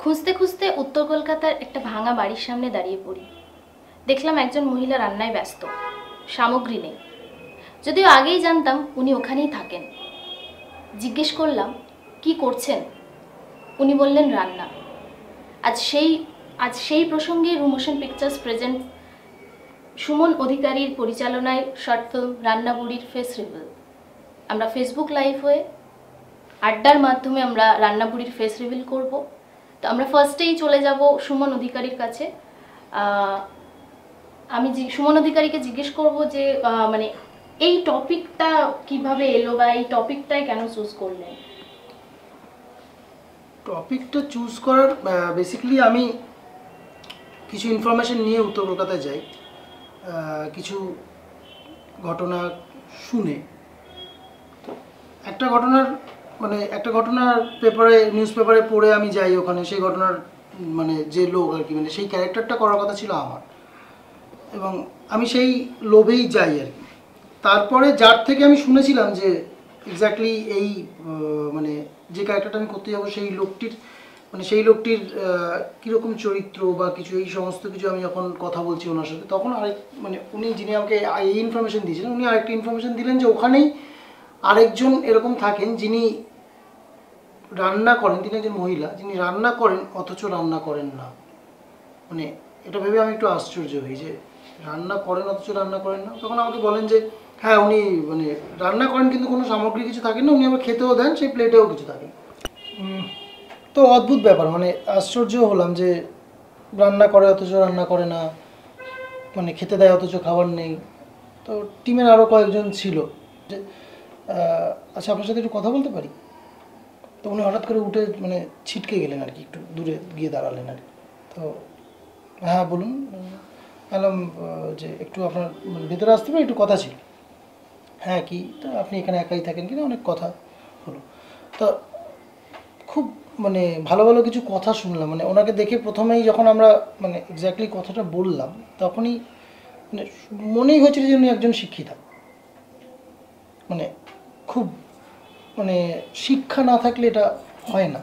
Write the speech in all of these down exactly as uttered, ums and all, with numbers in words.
খুঁজতে খুঁজতে উত্তর কলকাতার একটা ভাঙা বাড়ির সামনে দাঁড়িয়ে পড়ি। দেখলাম একজন মহিলা রান্নায় ব্যস্ত, সামগ্রী নেই। যদিও আগেই জানতাম উনি ওখানেই থাকেন। জিজ্ঞেস করলাম কি করছেন, উনি বললেন রান্না। আজ সেই আজ সেই প্রসঙ্গে রুহ মোশন পিকচার্স প্রেজেন্ট সুমন অধিকারীর পরিচালনায় শর্ট ফিল্ম রান্নাবুড়ির ফেস রিভিল। আমরা ফেসবুক লাইভ হয়ে আড্ডার মাধ্যমে আমরা রান্নাবুড়ির ফেস রিভিল করব। তো আমরা ফার্স্টেই চলে যাব সুমন অধিকারীর কাছে। আমি সুমন অধিকারীকে জিজ্ঞেস করব যে মানে এই টপিকটা কিভাবে এলো বা এই টপিকটাই কেন চুজ করলেন? টপিকটা চুজ করার বেসিক্যালি আমি কিছু ইনফরমেশন নিয়ে উত্তর কলকাতায় যাই, কিছু ঘটনা শুনে। একটা ঘটনার মানে একটা ঘটনার পেপারে নিউজ পেপারে পড়ে আমি যাই ওখানে। সেই ঘটনার মানে যে লোক আর কি মানে সেই ক্যারেক্টারটা করার কথা ছিল আমার, এবং আমি সেই লোভেই যাই আর কি। তারপরে যার থেকে আমি শুনেছিলাম যে এক্স্যাক্টলি এই মানে যে ক্যারেক্টারটা আমি করতে যাবো সেই লোকটির মানে সেই লোকটির কীরকম চরিত্র বা কিছু এই সমস্ত কিছু আমি যখন কথা বলছি ওনার সাথে, তখন আরেক মানে উনি যিনি আমাকে এই ইনফরমেশান দিয়েছিলেন উনি আরেকটা ইনফরমেশান দিলেন যে ওখানেই আরেকজন এরকম থাকেন যিনি রান্না করেন, তিনি একজন মহিলা যিনি রান্না করেন অথচ রান্না করেন না। মানে এটা ভেবে আমি একটু আশ্চর্য হই যে রান্না করেন অথচ রান্না করেন না। তখন আমাকে বলেন যে হ্যাঁ উনি মানে রান্না করেন কিন্তু কোনো সামগ্রী কিছু থাকেন না, উনি আবার খেতেও দেন, সেই প্লেটেও কিছু থাকেন। তো অদ্ভুত ব্যাপার, মানে আশ্চর্য হলাম যে রান্না করে অথচ রান্না করে না, মানে খেতে দেয় অথচ খাবার নেই। তো টিমের আরও কয়েকজন ছিল যে আচ্ছা আপনার সাথে একটু কথা বলতে পারি? তো উনি হঠাৎ করে উঠে মানে ছিটকে গেলেন আর কি, একটু দূরে গিয়ে দাঁড়ালেন আর কি। তো হ্যাঁ বলুন বললাম যে একটু আপনার ভেতরে আসতে পারি, একটু কথা ছিল। হ্যাঁ কি, তো আপনি এখানে একাই থাকেন কিনা, অনেক কথা হলো। তো খুব মানে ভালো ভালো কিছু কথা শুনলাম, মানে ওনাকে দেখে প্রথমেই যখন আমরা মানে এক্স্যাক্টলি কথাটা বললাম তখনই মানে মনেই হয়েছিল যে উনি একজন শিক্ষিতা। মানে খুব মানে শিক্ষা না থাকলে এটা হয় না।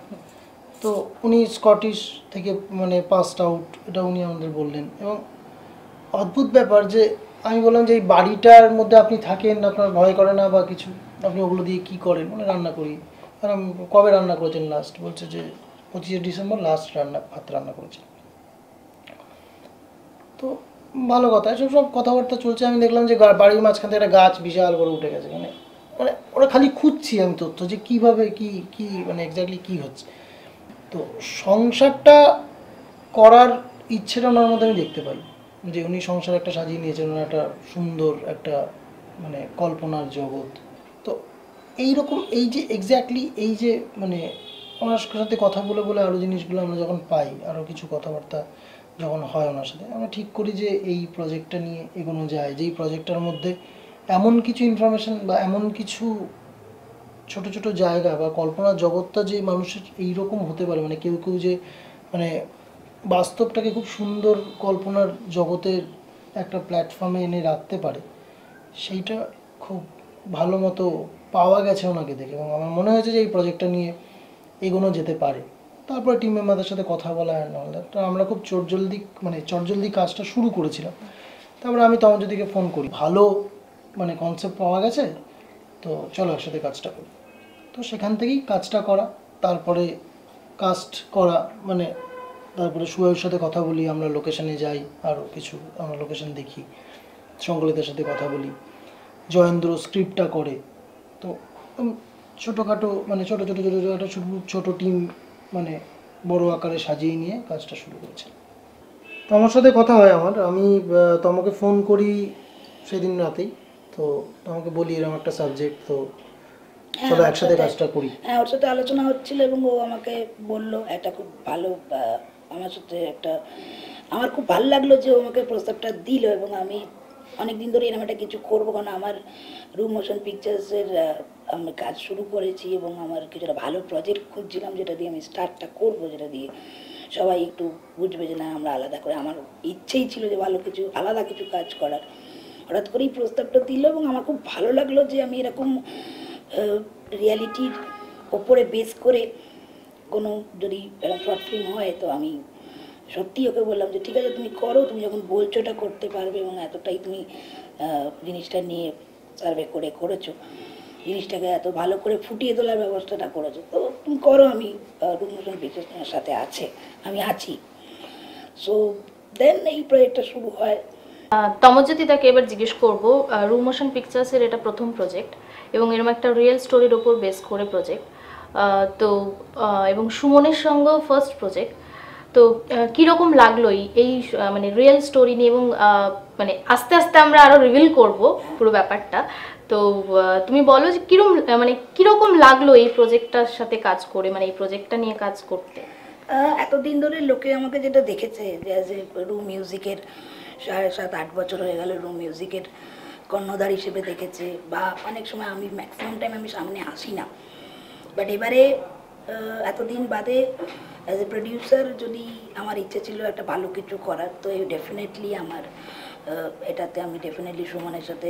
তো উনি স্কটিশ থেকে মানে পাসড আউট, এটা উনি আমাদের বললেন। এবং অদ্ভুত ব্যাপার যে আমি বললাম যে এই বাড়িটার মধ্যে আপনি থাকেন, আপনার ভয় করে না বা কিছু, আপনি ওগুলো দিয়ে কী করেন? মানে রান্না করি। কারণ কবে রান্না করেছেন লাস্ট? বলছে যে পঁচিশে ডিসেম্বর লাস্ট রান্না ভাত রান্না করেছেন। তো ভালো কথা, এসব সব কথাবার্তা চলছে। আমি দেখলাম যে বাড়ির মাঝখান থেকে একটা গাছ বিশাল বড় উঠে গেছে, মানে মানে ওরা খালি খুঁজছি আমি তথ্য যে কীভাবে কী কী মানে এক্স্যাক্টলি কী হচ্ছে। তো সংসারটা করার ইচ্ছেটা ওনার মধ্যে আমি দেখতে পাই যে উনি সংসার একটা সাজিয়ে নিয়েছেন, ওনার একটা সুন্দর একটা মানে কল্পনার জগৎ। তো এইরকম এই যে এক্স্যাক্টলি এই যে মানে ওনার সাথে কথা বলে বলে আরও জিনিসগুলো আমরা যখন পাই, আরও কিছু কথাবার্তা যখন হয় ওনার সাথে, আমরা ঠিক করি যে এই প্রজেক্টটা নিয়ে এগোনো যায়, যেই প্রজেক্টটার মধ্যে এমন কিছু ইনফরমেশান বা এমন কিছু ছোট ছোট জায়গা বা কল্পনার জগৎটা যে মানুষের এইরকম হতে পারে, মানে কেউ কেউ যে মানে বাস্তবটাকে খুব সুন্দর কল্পনার জগতের একটা প্ল্যাটফর্মে এনে রাখতে পারে, সেইটা খুব ভালো মতো পাওয়া গেছে ওনাকে দেখে। এবং আমার মনে হয়েছে যে এই প্রজেক্টটা নিয়ে এগোনো যেতে পারে। তারপরে টিম মেম্বারদের সাথে কথা বলা হয়, তো আমরা খুব চটজলদি মানে চটজলদি কাজটা শুরু করেছিলাম। তারপরে আমি তমনজ্যোতিকে ফোন করি, ভালো মানে কনসেপ্ট পাওয়া গেছে, তো চলো একসাথে কাজটা করি। তো সেখান থেকেই কাজটা করা, তারপরে কাস্ট করা, মানে তারপরে সুয়ের সাথে কথা বলি, আমরা লোকেশানে যাই, আরও কিছু আমরা লোকেশান দেখি, সংকলিতার সাথে কথা বলি, জয়েন্দ্র স্ক্রিপ্টটা করে। তো ছোটোখাটো মানে ছোটো ছোটো ছোটো ছোটো ছোটো ছোটো টিম মানে বড় আকারে সাজিয়ে নিয়ে কাজটা শুরু করেছে। তোমার সাথে কথা হয় আমার, আমি তোমাকে ফোন করি সেদিন রাতেই। তো তোমাকে বলি এরকম একটা সাবজেক্ট, তো চলো একসাথে কাজটা করি। হ্যাঁ, ওর সাথে আলোচনা হচ্ছিল এবং ও আমাকে বললো একটা খুব ভালো আমার সাথে একটা আমার খুব ভালো লাগলো যে ও আমাকে প্রস্তাবটা দিল। এবং আমি অনেক দিন ধরে এরকম একটা কিছু করবো, কারণ আমার রুহ মোশন পিকচার্সের আমি কাজ শুরু করেছি এবং আমার কিছুটা ভালো প্রজেক্ট খুঁজছিলাম যেটা দিয়ে আমি স্টার্টটা করবো, যেটা দিয়ে সবাই একটু বুঝবে যে না আমরা আলাদা করে, আমার ইচ্ছেই ছিল যে ভালো কিছু আলাদা কিছু কাজ করার। হঠাৎ করেই প্রস্তাবটা দিল এবং আমার খুব ভালো লাগলো যে আমি এরকম রিয়ালিটির ওপরে বেস করে কোনো যদি এরকম শর্ট ফিল্ম হয় তো আমি সত্যিই ওকে বললাম যে ঠিক আছে তুমি করো, তুমি যখন বলছো ওটা করতে পারবে এবং এতটাই তুমি জিনিসটা নিয়ে সার্ভে করে করেছো, জিনিসটাকে এত ভালো করে ফুটিয়ে তোলার ব্যবস্থাটা করেছো, তো তুমি করো, আমি রুহ মোশন পিকচার্স তোমার সাথে আছে, আমি আছি। সো দেন এই প্রজেক্টটা শুরু হয়। তমজ্যোতি তাকে এবার জিজ্ঞেস করবো, রুহ মোশন পিকচার্সের এটা প্রথম প্রজেক্ট এবং এরকম একটা রিয়েল স্টোরির ওপর বেস করে প্রজেক্ট, তো এবং সুমনের সঙ্গেও ফার্স্ট প্রজেক্ট, তো কীরকম লাগলো এই মানে রিয়েল স্টোরি নিয়ে? এবং মানে আস্তে আস্তে আমরা আরও রিভিল করবো পুরো ব্যাপারটা, তো তুমি বলো যে কীরকম মানে কীরকম লাগলো এই প্রজেক্টটার সাথে কাজ করে, মানে এই প্রজেক্টটা নিয়ে কাজ করতে? এতদিন ধরে লোকে আমাকে যেটা দেখেছে যে রুহ মিউজিকের সাড়ে সাত আট বছর হয়ে গেল রুহ মিউজিকের কর্ণধার হিসেবে দেখেছে, বা অনেক সময় আমি ম্যাক্সিমাম টাইম আমি সামনে আসি না, বাট এবারে এতদিন বাদে অ্যাজ এ প্রডিউসার যদি আমার ইচ্ছে ছিল একটা ভালো কিছু করার, তো এই ডেফিনেটলি আমার এটাতে আমি ডেফিনেটলি সুমনের সাথে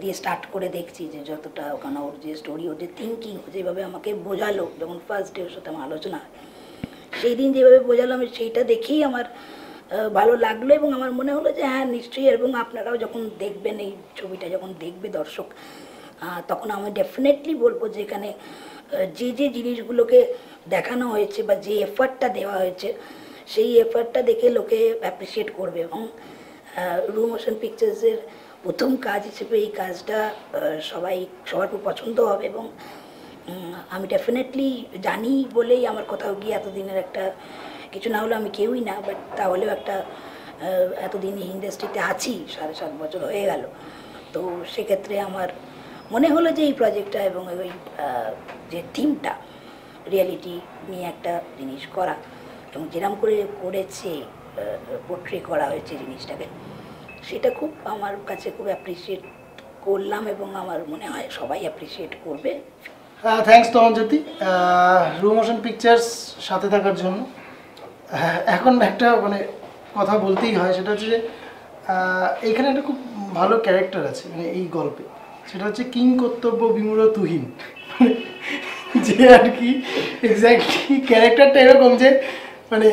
দিয়ে স্টার্ট করে দেখছি যে যতটা ওখানে ওর যে স্টোরি, ওর যে থিঙ্কিং, যেভাবে আমাকে বোঝালো যখন ফার্স্ট ডে ওর সাথে আমার আলোচনা, সেই দিন যেভাবে বোঝালো আমি সেইটা দেখেই আমার ভালো লাগলো এবং আমার মনে হলো যে হ্যাঁ নিশ্চয়ই, এবং আপনারাও যখন দেখবেন এই ছবিটা, যখন দেখবে দর্শক, তখন আমি ডেফিনেটলি বলবো যে এখানে যে যে জিনিসগুলোকে দেখানো হয়েছে বা যে এফার্টটা দেওয়া হয়েছে সেই এফার্টটা দেখে লোকে অ্যাপ্রিসিয়েট করবে। এবং রুহ মোশন পিকচার্সের প্রথম কাজ হিসেবে এই কাজটা সবাই সবার খুব পছন্দ হবে এবং আমি ডেফিনেটলি জানি বলেই আমার কোথাও গিয়ে এতদিনের একটা কিছু না হলেও আমি কেউই না, বাট তাহলেও একটা এতদিন ইন্ডাস্ট্রিতে আছি, সাড়ে সাত বছর হয়ে গেল, তো সেক্ষেত্রে আমার মনে হলো যে এই প্রজেক্টটা এবং ওই যে থিমটা রিয়ালিটি নিয়ে একটা জিনিস করা এবং যেরকম করে করেছে, পোট্রি করা হয়েছে জিনিসটাকে, সেটা খুব আমার কাছে খুব অ্যাপ্রিসিয়েট করলাম এবং আমার মনে হয় সবাই অ্যাপ্রিসিয়েট করবে। থ্যাংকস তমজ্যোতি রুহ মোশন পিকচার্স সাথে থাকার জন্য। এখন একটা মানে কথা বলতেই হয়, সেটা হচ্ছে যে এখানে একটা খুব ভালো ক্যারেক্টার আছে মানে এই গল্পে, সেটা হচ্ছে কিং কর্তব্য বিমূঢ় তুহিন, যে আর কি এক্স্যাক্টলি ক্যারেক্টারটা এরকম যে মানে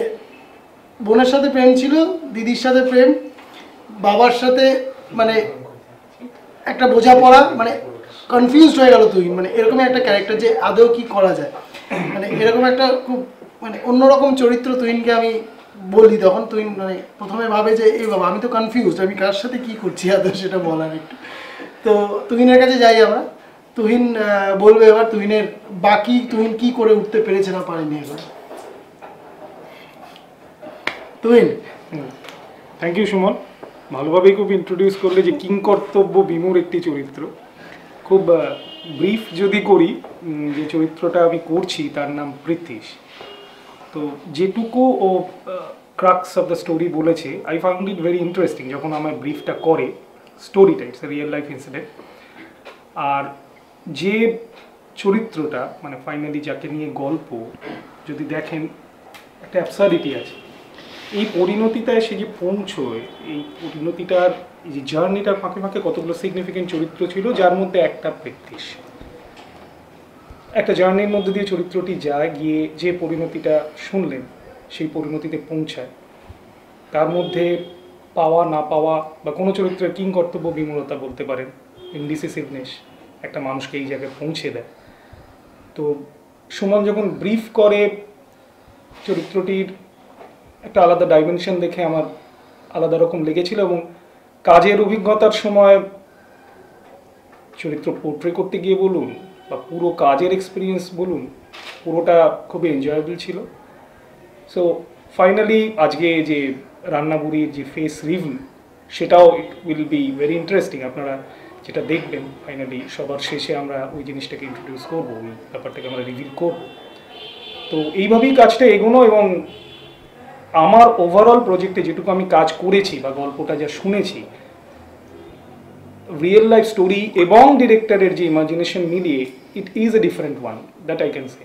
বোনের সাথে প্রেম ছিল, দিদির সাথে প্রেম, বাবার সাথে মানে একটা বোঝাপড়া, মানে কনফিউজড হয়ে গেল তুহিন, মানে এরকমই একটা ক্যারেক্টার যে আদৌ কি করা যায়, মানে এরকম একটা খুব মানে অন্যরকম চরিত্র তুহিনকে আমি বলি। তখন তুহিন মানে প্রথমে ভাবে যে এই বাবা আমি তো কনফিউজড, আমি কার সাথে কী করছি আদৌ, সেটা বলার একটু, তো তুহিনের কাছে যাই আমরা, তুহিন বলবে এবার তুহিনের বাকি তুহিন কি করে উঠতে পেরেছে না পারেনি। এবার তুহিন। থ্যাংক ইউ সুমন, ভালোভাবেই খুব ইন্ট্রোডিউস করলে যে কিং কর্তব্য বিমূর একটি চরিত্র। খুব ব্রিফ যদি করি, যে চরিত্রটা আমি করছি তার নাম প্রীতিশ, তো যেটুকু ও ক্রাক্স অফ দ্য স্টোরি বলেছে I found it very interesting. যখন আমার ব্রিফটা করে স্টোরিটা, ইটস রিয়েল লাইফ ইনসিডেন্ট, আর যে চরিত্রটা মানে ফাইনালি যাকে নিয়ে গল্প, যদি দেখেন একটা অ্যাবসার্ডিটি আছে, এই পরিণতিটায় সে যে পৌঁছয়, এই পরিণতিটার এই যে জার্নিটার ফাঁকে ফাঁকে কতগুলো সিগনিফিকেন্ট চরিত্র ছিল, যার মধ্যে একটা প্রীতিশ। একটা জার্নির মধ্যে দিয়ে চরিত্রটি যায়, গিয়ে যে পরিণতিটা শুনলেন সেই পরিণতিতে পৌঁছায়, তার মধ্যে পাওয়া না পাওয়া বা কোনো চরিত্রের কিং কর্তব্য বিমূঢ়তা বলতে পারেন, ইনডিসিসিভনেস একটা মানুষকে এই জায়গায় পৌঁছে দেয়। তো সুমন যখন ব্রিফ করে চরিত্রটির একটা আলাদা ডাইমেনশন দেখে আমার আলাদা রকম লেগেছিল, এবং কাজের অভিজ্ঞতার সময় চরিত্র পোট্রে করতে গিয়ে বলুন বা পুরো কাজের এক্সপিরিয়েন্স বলুন, পুরোটা খুবই এনজয়েবল ছিল। সো ফাইনালি আজকে যে রান্নাবুরির যে ফেস রিভিউ, সেটাও it will be very interesting. আপনারা যেটা দেখবেন ফাইনালি সবার শেষে আমরা ওই জিনিসটাকে ইন্ট্রোডিউস করবো, ওই ব্যাপারটাকে আমরা রিভিল করবো। তো এইভাবেই কাজটা এগোনো, এবং আমার ওভারঅল প্রজেক্টে যেটুকু আমি কাজ করেছি বা গল্পটা যা শুনেছি, রিয়েল লাইফ স্টোরি এবং ডিরেক্টরের যে ইমাজিনেশন মিলিয়ে it is a different one, that I can say.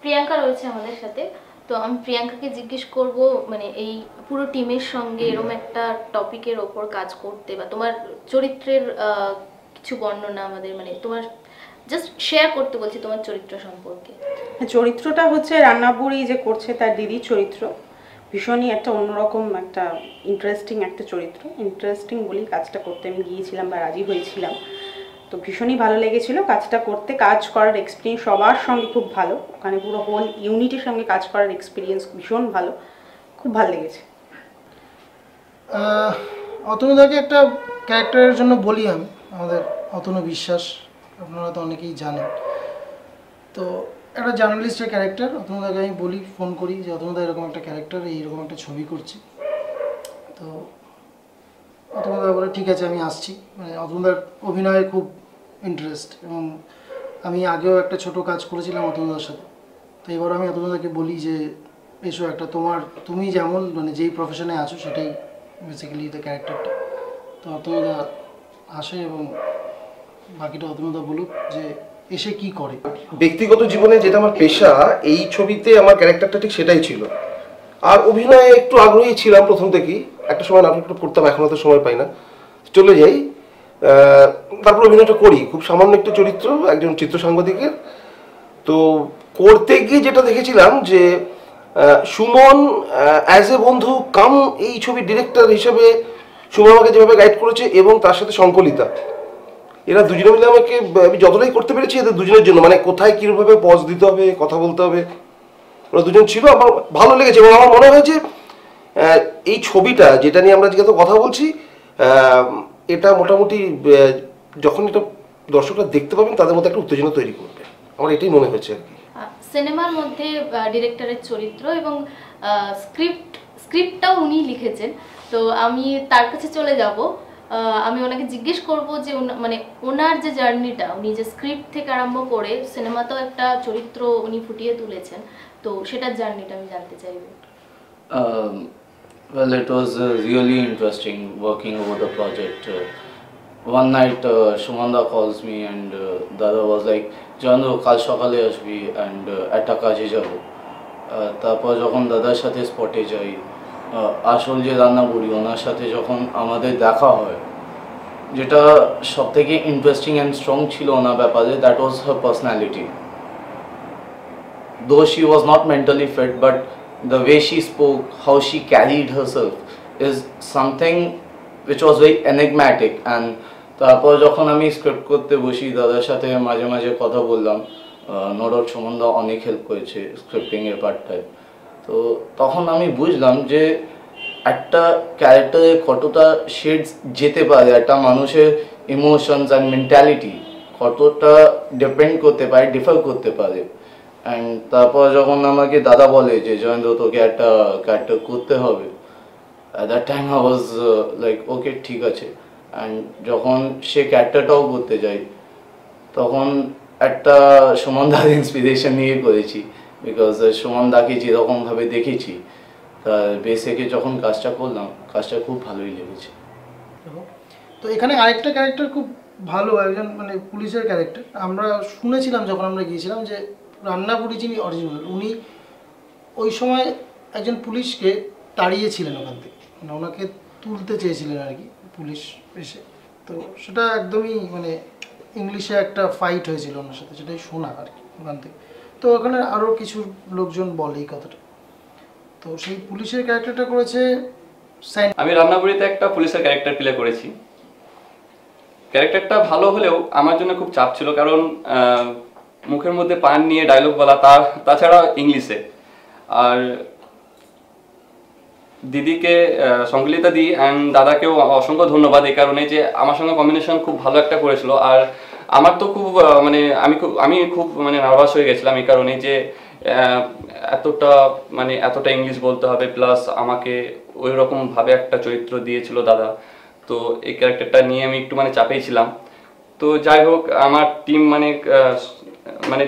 Priyanka রয়েছে আমাদের সাথে, তো আমি প্রিয়াঙ্কাকে জিজ্ঞেস করব মানে এই পুরো টিমের সঙ্গে এরকম একটা টপিকের ওপর কাজ করতে, বা তোমার চরিত্রের কিছু বর্ণনা আমাদের, মানে তোমার জাস্ট শেয়ার করতে বলছি তোমার চরিত্র সম্পর্কে। চরিত্রটা হচ্ছে রান্নাবুড়ি যে করছে তার দিদির চরিত্র, ভীষণই একটা অন্যরকম একটা ইন্টারেস্টিং একটা চরিত্র। ইন্টারেস্টিং বলেই কাজটা করতে আমি গিয়েছিলাম বা রাজি হয়েছিলাম, তো ভীষণই ভালো লেগেছিলো কাজটা করতে। কাজ করার এক্সপিরিয়েন্স সবার সঙ্গে খুব ভালো, ওখানে পুরো হোল ইউনিটির সঙ্গে কাজ করার এক্সপিরিয়েন্স ভীষণ ভালো, খুব ভালো লেগেছে। অতনুদাকে একটা ক্যারেক্টারের জন্য বলি আমি, আমাদের অতনু বিশ্বাস আপনারা তো অনেকেই জানেন, তো একটা জার্নালিস্টের ক্যারেক্টার। অতনুদাকে আমি বলি, ফোন করি যে অতনুদা এরকম একটা ক্যারেক্টার, এইরকম একটা ছবি করছি। তো অতনুদা বলে ঠিক আছে আমি আসছি, মানে অতনুদার অভিনয়ে খুব ইন্টারেস্ট, এবং আমি আগেও একটা ছোট কাজ করেছিলাম অতনুদার সাথে। তো এবার আমি অতনুদাকে বলি যে এসো, একটা তোমার তুমি যেমন মানে যেই প্রফেশনে আছো সেটাই বেসিক্যালি দ্য ক্যারেক্টারটা। তো অতনুদা আসে এবং বাকিটা অতনুদা বলুক যে এসে কি করে। ব্যক্তিগত জীবনে যেটা আমার পেশা, এই ছবিতে আমার ক্যারেক্টারটা ঠিক সেটাই ছিল। আর অভিনয়ে একটু আগ্রহী ছিলাম প্রথম থেকেই, একটা সময় নাটকটা করতাম, এখন তো সময় পাই না, চলে যাই, তারপর অভিনয়টা করি। খুব সামান্য একটা চরিত্র, একজন চিত্র সাংবাদিকের। তো করতে গিয়ে যেটা দেখেছিলাম যে সুমন অ্যাজ এ বন্ধু কাম এই ছবির ডিরেক্টর হিসেবে সুমন আমাকে যেভাবে গাইড করেছে, এবং তার সাথে সংকলিতা, এরা দুজনে মিলে আমাকে আমি যতটাই করতে পেরেছি এদের দুজনের জন্য, মানে কোথায় কীভাবে পজ দিতে হবে, কথা বলতে হবে, ওরা দুজন ছিল। আমার ভালো লেগেছে এবং আমার মনে হয় যে এই ছবিটা যেটা নিয়ে আমরা আজকে তো কথা বলছি, এটা মোটামুটি যখন এটা দর্শকরা দেখতে পাবেন তাদের মধ্যে একটা উত্তেজনা তৈরি করবে, আমার এটাই মনে হয়েছে আর কি। সিনেমার মধ্যে ডিরেক্টরের চরিত্র এবং স্ক্রিপ্ট স্ক্রিপ্টটাও উনি লিখেছেন, তো আমি তার কাছে চলে যাব। আমি ওনাকে জিজ্ঞেস করব যে মানে ওনার যে জার্নিটা, উনি যে স্ক্রিপ্ট থেকে আরম্ভ করে সিনেমাতেও একটা চরিত্র উনি ফুটিয়ে তুলেছেন, তো সেটার জার্নিটা আমি জানতে চাইব। Well, it was uh, really interesting working over the project. Uh, one night uh, Shumanda calls me and uh, Dada was like, Janu, kal shokale ashbi and uh, eta kaje jabo. Tarpor jokhon Dadar sathe spote jai, ashol je Rannaburi onar sathe jokhon amader dekha hoy, jeta sobtheke interesting and strong chilo onar byapare, that was her personality. Though she was not mentally fit, but the way she spoke, how she carried herself is something which was very enigmatic. And তারপর যখন আমি script করতে বসি, দাদার সাথে মাঝে মাঝে কথা বললাম, নো ডাউট সুমনদা অনেক হেল্প করেছে স্ক্রিপ্টিংয়ের পার্টটায়। তো তখন আমি বুঝলাম যে একটা ক্যারেক্টারে কতটা শেডস যেতে পারে, একটা মানুষের ইমোশনস অ্যান্ড মেন্টালিটি কতটা ডিপেন্ড করতে পারে, ডিফার করতে পারে। অ্যান্ড তারপর যখন আমাকে দাদা বলে যে জয়েন্দ্র তোকে একটা ক্যারেক্টার করতে হবে, at that time I was like okay ঠিক আছে। অ্যান্ড যখন সে ক্যারেক্টারটাও করতে যাই তখন একটা সুমনদার ইন্সপিরেশন নিয়ে করেছি, বিকজ সুমনদাকে যেরকমভাবে দেখেছি তার বেসেকে যখন কাজটা করলাম, কাজটা খুব ভালোই লেগেছে। তো এখানে আরেকটা ক্যারেক্টার খুব ভালো, একজন মানে পুলিশের ক্যারেক্টার। আমরা শুনেছিলাম যখন আমরা গিয়েছিলাম যে রান্নাবুড়ি যিনি অরিজিনাল, উনি ওই সময় একজন পুলিশকে তাড়িয়েছিলেন ওখান থেকে, মানে ওনাকে তুলতে চেয়েছিলেন আর কি পুলিশ এসে। তো সেটা একদমই মানে ইংলিশে একটা ফাইট হয়েছিল ওনার সাথে, সেটাই শোনা আর কি ওখান থেকে। তো ওখানে আরও কিছু লোকজন বলে এই কথাটা। তো সেই পুলিশের ক্যারেক্টারটা করেছে স্যান্ডি। আমি রান্নাবুড়িতে একটা পুলিশের ক্যারেক্টার প্লে করেছি। ক্যারেক্টারটা ভালো হলেও আমার জন্য খুব চাপ ছিল, কারণ মুখের মধ্যে পান নিয়ে ডায়লগ বলা, তার তাছাড়া ইংলিশে। আর দিদিকে সংকলিতা দি অ্যান্ড দাদাকেও অসংখ্য ধন্যবাদ এই কারণে যে আমার সঙ্গে কম্বিনেশন খুব ভালো একটা করেছিল। আর আমার তো খুব মানে আমি খুব আমি খুব মানে নার্ভাস হয়ে গেছিলাম এই কারণে যে এতটা মানে এতটা ইংলিশ বলতে হবে, প্লাস আমাকে ওই রকমভাবে একটা চরিত্র দিয়েছিল দাদা, তো এই ক্যারেক্টারটা নিয়ে আমি একটু মানে চাপেই ছিলাম। তো যাই হোক, আমার টিম মানে মানে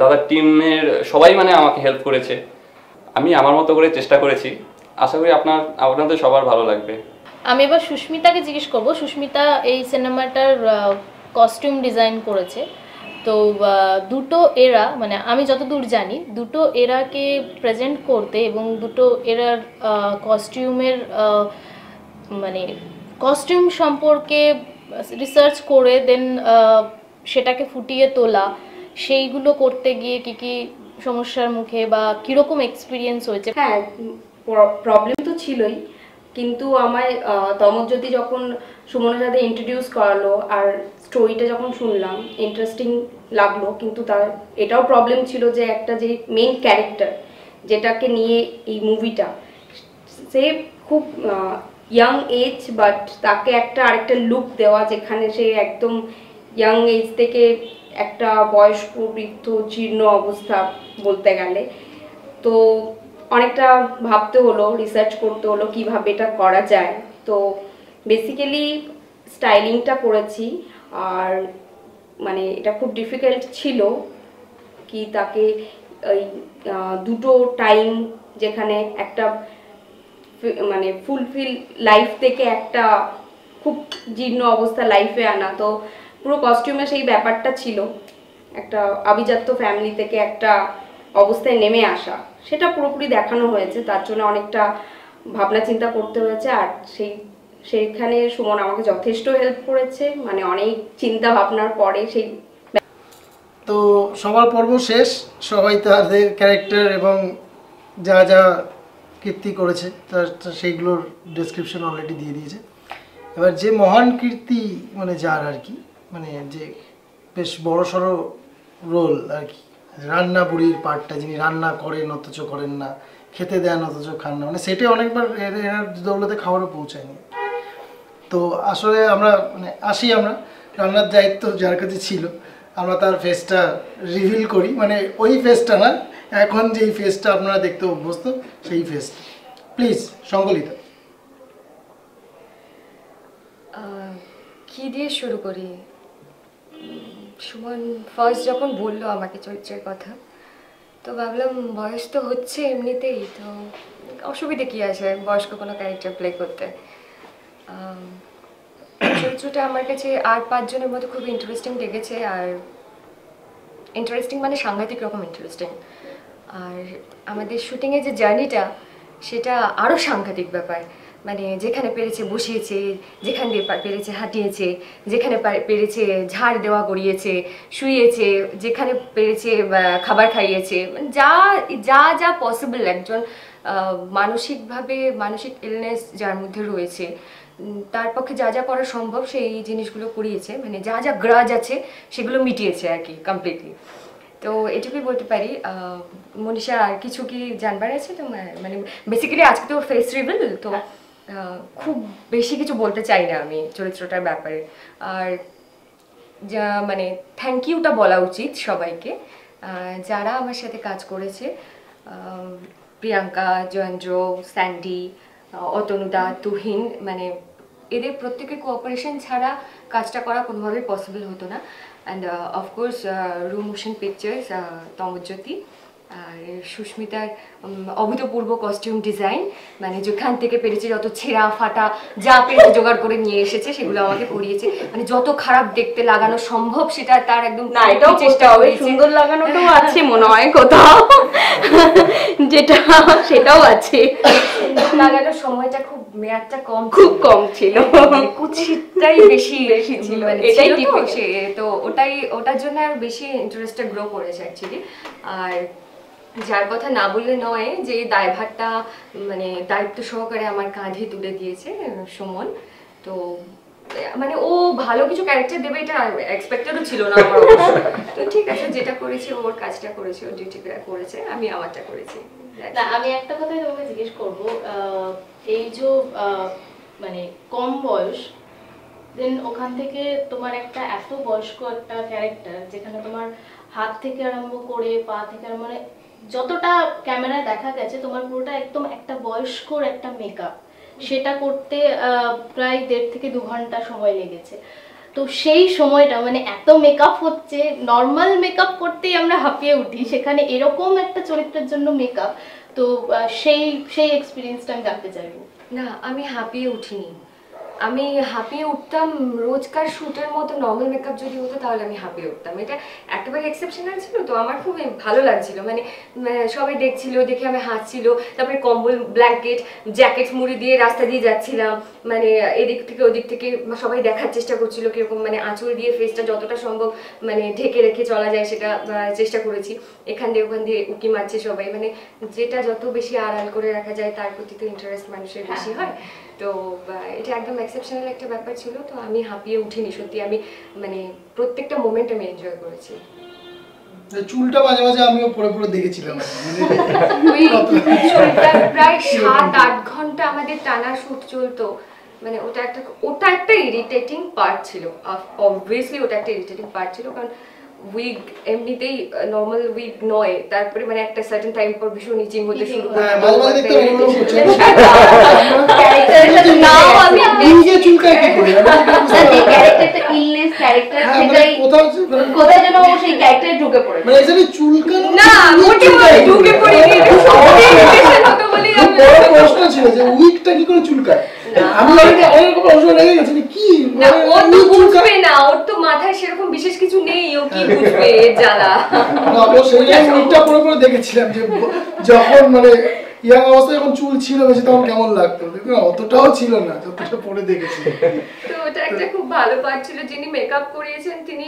দাদার টিমের সবাই মানে আমাকে হেল্প করেছে। আমি আমার মতো করে চেষ্টা করেছি, আশা করি আপনার আপনাদের সবার ভালো লাগবে। আমি এবার সুস্মিতাকে জিজ্ঞেস করব। সুস্মিতা এই সিনেমাটার কস্টিউম ডিজাইন করেছে, তো দুটো এরা মানে আমি যতদূর জানি দুটো এরাকে প্রেজেন্ট করতে এবং দুটো এরার কস্টিউমের মানে কস্টিউম সম্পর্কে রিসার্চ করে দেন সেটাকে ফুটিয়ে তোলা, সেইগুলো করতে গিয়ে কি কি সমস্যার মুখে বা কিরকম এক্সপিরিয়েন্স হয়েছে? হ্যাঁ, প্রবলেম তো ছিলই, কিন্তু আমায় তমজ্যোতি যখন সুমনের সাথে ইন্ট্রোডিউস করালো আর স্টোরিটা যখন শুনলাম ইন্টারেস্টিং লাগলো, কিন্তু তার এটাও প্রবলেম ছিল যে একটা যে মেইন ক্যারেক্টার যেটাকে নিয়ে এই মুভিটা, সে খুব ইয়াং এজ, বাট তাকে একটা আরেকটা লুক দেওয়া যেখানে সে একদম ইয়াং এজ থেকে একটা বয়স্ক বৃদ্ধ জীর্ণ অবস্থা বলতে গেলে, তো অনেকটা ভাবতে হলো, রিসার্চ করতে হলো কীভাবে এটা করা যায়। তো বেসিক্যালি স্টাইলিংটা করেছি, আর মানে এটা খুব ডিফিকাল্ট ছিল কি তাকে এই দুটো টাইম যেখানে একটা মানে ফুলফিল লাইফ থেকে একটা খুব জীর্ণ অবস্থা লাইফে আনা, তো পুরো কস্টিউমে সেই ব্যাপারটা ছিল, একটা আভিজাত্য ফ্যামিলি থেকে একটা অবস্থায় নেমে আসা, সেটা পুরোপুরি দেখানো হয়েছে। তার জন্য অনেকটা ভাবনা চিন্তা করতে হয়েছে, আর সেই সেইখানে সুমন আমাকে যথেষ্ট হেল্প করেছে, মানে অনেক চিন্তা ভাবনার পরে সেই। তো সবার পর্ব শেষ, সবাই তাদের ক্যারেক্টার এবং যা যা কীর্তি করেছে তার সেইগুলোর ডেসক্রিপশন অলরেডি দিয়ে দিয়েছে। এবার যে মহান কীর্তি মানে যার আর কি, মানে যে বেশ বড় সড়ো রোল আর কি, রান্নাবুড়ির পার্টটা, যিনি রান্না করেন অথচ করেন না, খেতে দেন অথচ খান না, মানে সেটাই অনেকবার এনার দৌলতে খাওয়ারও পৌঁছায়নি। তো আসলে আমরা মানে আসি আমরা রান্নার দায়িত্ব যার কাছে ছিল, আমরা তার ফেসটা রিভিল করি, মানে ওই ফেসটা না, এখন যেই ফেসটা আপনারা দেখতে অভ্যস্ত সেই ফেসটা। প্লিজ সংকলিতা। কী দিয়ে শুরু করি? সুমন ফার্স্ট যখন বললো আমাকে চরিত্রের কথা, তো ভাবলাম বয়স তো হচ্ছে এমনিতেই, তো অসুবিধে কী আছে বয়স্ক কোনো ক্যারেক্টার প্লে করতে। চরিত্রটা আমার কাছে আর পাঁচজনের মতো খুব ইন্টারেস্টিং লেগেছে, আর ইন্টারেস্টিং মানে সাংঘাতিক রকম ইন্টারেস্টিং। আর আমাদের শুটিংয়ে যে জার্নিটা সেটা আরও সাংঘাতিক ব্যাপার, মানে যেখানে পেরেছে বসিয়েছে, যেখান দিয়ে পেরেছে হাঁটিয়েছে, যেখানে পেরেছে ঝাড় দেওয়া গড়িয়েছে, শুয়েছে, যেখানে পেরেছে খাবার খাইয়েছে, যা যা যা পসিবল একজন মানসিকভাবে মানসিক ইলনেস যার মধ্যে রয়েছে তার পক্ষে যা যা করা সম্ভব সেই জিনিসগুলো করিয়েছে, মানে যা যা গ্রাজ আছে সেগুলো মিটিয়েছে আর কি কমপ্লিটলি। তো এটুকুই বলতে পারি। মনীষা, আর কিছু কি জানবার আছে তোমার? মানে বেসিক্যালি আজকে তো ফেস রিভিল, তো খুব বেশি কিছু বলতে চাই না আমি চরিত্রটার ব্যাপারে। আর যা মানে থ্যাংক ইউটা বলা উচিত সবাইকে, যারা আমার সাথে কাজ করেছে, প্রিয়াঙ্কা, জয়েন্দ্র, স্যান্ডি, অতনুদা, তুহিন, মানে এদের প্রত্যেকের কোঅপারেশন ছাড়া কাজটা করা কোনোভাবেই পসিবল হতো না। And of course Ruh motion pictures, Tamajyoti আর সুস্মিতার অভূতপূর্ব কস্টিউম ডিজাইন, মানে যেখান থেকে পেরেছে যত ছেঁড়া ফাটা যা পেরেছে জোগাড় করে নিয়ে এসেছে সেগুলো আমাকে পরিয়েছে, মানে যত খারাপ দেখতে লাগানো সম্ভব সেটা তার একদম চেষ্টা হবে। সুন্দর লাগানোটাও আছে মনে হয় কোথাও, যেটা সেটাও আছে, লাগানোর সময়টা খুব মেয়াদটা কম, খুব কম ছিল, কুচিটাই বেশি বেশি ছিল, এটাই সে তো ওটাই ওটার জন্য আর বেশি ইন্টারেস্টটা গ্রো করেছে অ্যাকচুয়ালি। আর যার কথা না বললে নয়, যে দায়ভারটা মানে দায়িত্ব সহকারে আমার কাঁধে তুলে দিয়েছে সুমন, তো মানে ও ভালো কিছু ক্যারেক্টার দেবে এটা এক্সপেক্টেডও ছিল না আমার। তো ঠিক আছে, যেটা করেছি ওর কাজটা করেছে, ওর ডিউটিটা করেছে, আমি আমারটা করেছি। না, আমি একটা কথাই তোমাকে জিজ্ঞেস করবো, এই যে মানে কম বয়স, দেন ওখান থেকে তোমার একটা এত বয়স্ক একটা ক্যারেক্টার যেখানে তোমার হাত থেকে আরম্ভ করে পা থেকে আরম্ভ করে যতটা ক্যামেরায় দেখা গেছে তোমার পুরোটা একদম একটা বয়স্কর একটা মেকআপ, সেটা করতে প্রায় দেড় থেকে দু ঘন্টা সময় লেগেছে। তো সেই সময়টা মানে এত মেকআপ হচ্ছে, নর্মাল মেকআপ করতেই আমরা হাঁপিয়ে উঠি, সেখানে এরকম একটা চরিত্রের জন্য মেকআপ, তো সেই সেই এক্সপিরিয়েন্সটা আমি জানতে চাইব। না, আমি হাঁপিয়ে উঠিনি, আমি হাঁপিয়ে উঠতাম রোজকার শুটের মতো নর্মাল মেকআপ যদি হতো তাহলে আমি হাঁপিয়ে উঠতাম। এটা একেবারে এক্সেপশনাল ছিল, তো আমার খুবই ভালো লাগছিল, মানে সবাই দেখছিল, দেখে আমি হাসছিল। তারপরে কম্বল ব্ল্যাঙ্কেট জ্যাকেট মুড়ি দিয়ে রাস্তা দিয়ে যাচ্ছিলাম, মানে এদিক থেকে ওদিক থেকে সবাই দেখার চেষ্টা করছিল কীরকম, মানে আঁচড় দিয়ে ফেসটা যতটা সম্ভব মানে ঢেকে রেখে চলা যায় সেটা চেষ্টা করেছি। এখান দিয়ে ওখান দিয়ে উঁকি মারছে সবাই, মানে যেটা যত বেশি আড়াল করে রাখা যায় তার প্রতি তো ইন্টারেস্ট মানুষের বেশি হয়, তো এটা একদম এক্সেপশনাল একটা ব্যাপার ছিল। তো আমি হাঁপিয়ে উঠিনি সত্যি, আমি মানে প্রত্যেকটা মোমেন্ট আমি এনজয় করেছি। চুলটা মাঝে মাঝে আমিও পরে পরে দেখেছিলাম, প্রায় সাত আট ঘন্টা আমাদের টানা শুট চলতো, মানে ওটা একটা ওটা একটা ইরিটেটিং পার্ট ছিল, অবভিয়াসলি ওটা একটা ইরিটেটিং পার্ট ছিল, কারণ উইগ এমনিতেই নর্মাল উইগ নয়, তারপরে মানে একটা সার্টেন টাইম পর ভীষণ ইচিং হতে শুরু করে। দেখেছিলাম যে যখন মানে ইয়াং অবস্থায় যখন চুল ছিল বেশি তখন কেমন লাগতো, অতটাও ছিল না যতটা পরে দেখেছি। তো এটা একটা খুব ভালো পার্ট ছিল। যিনি মেকআপ করিয়েছেন তিনি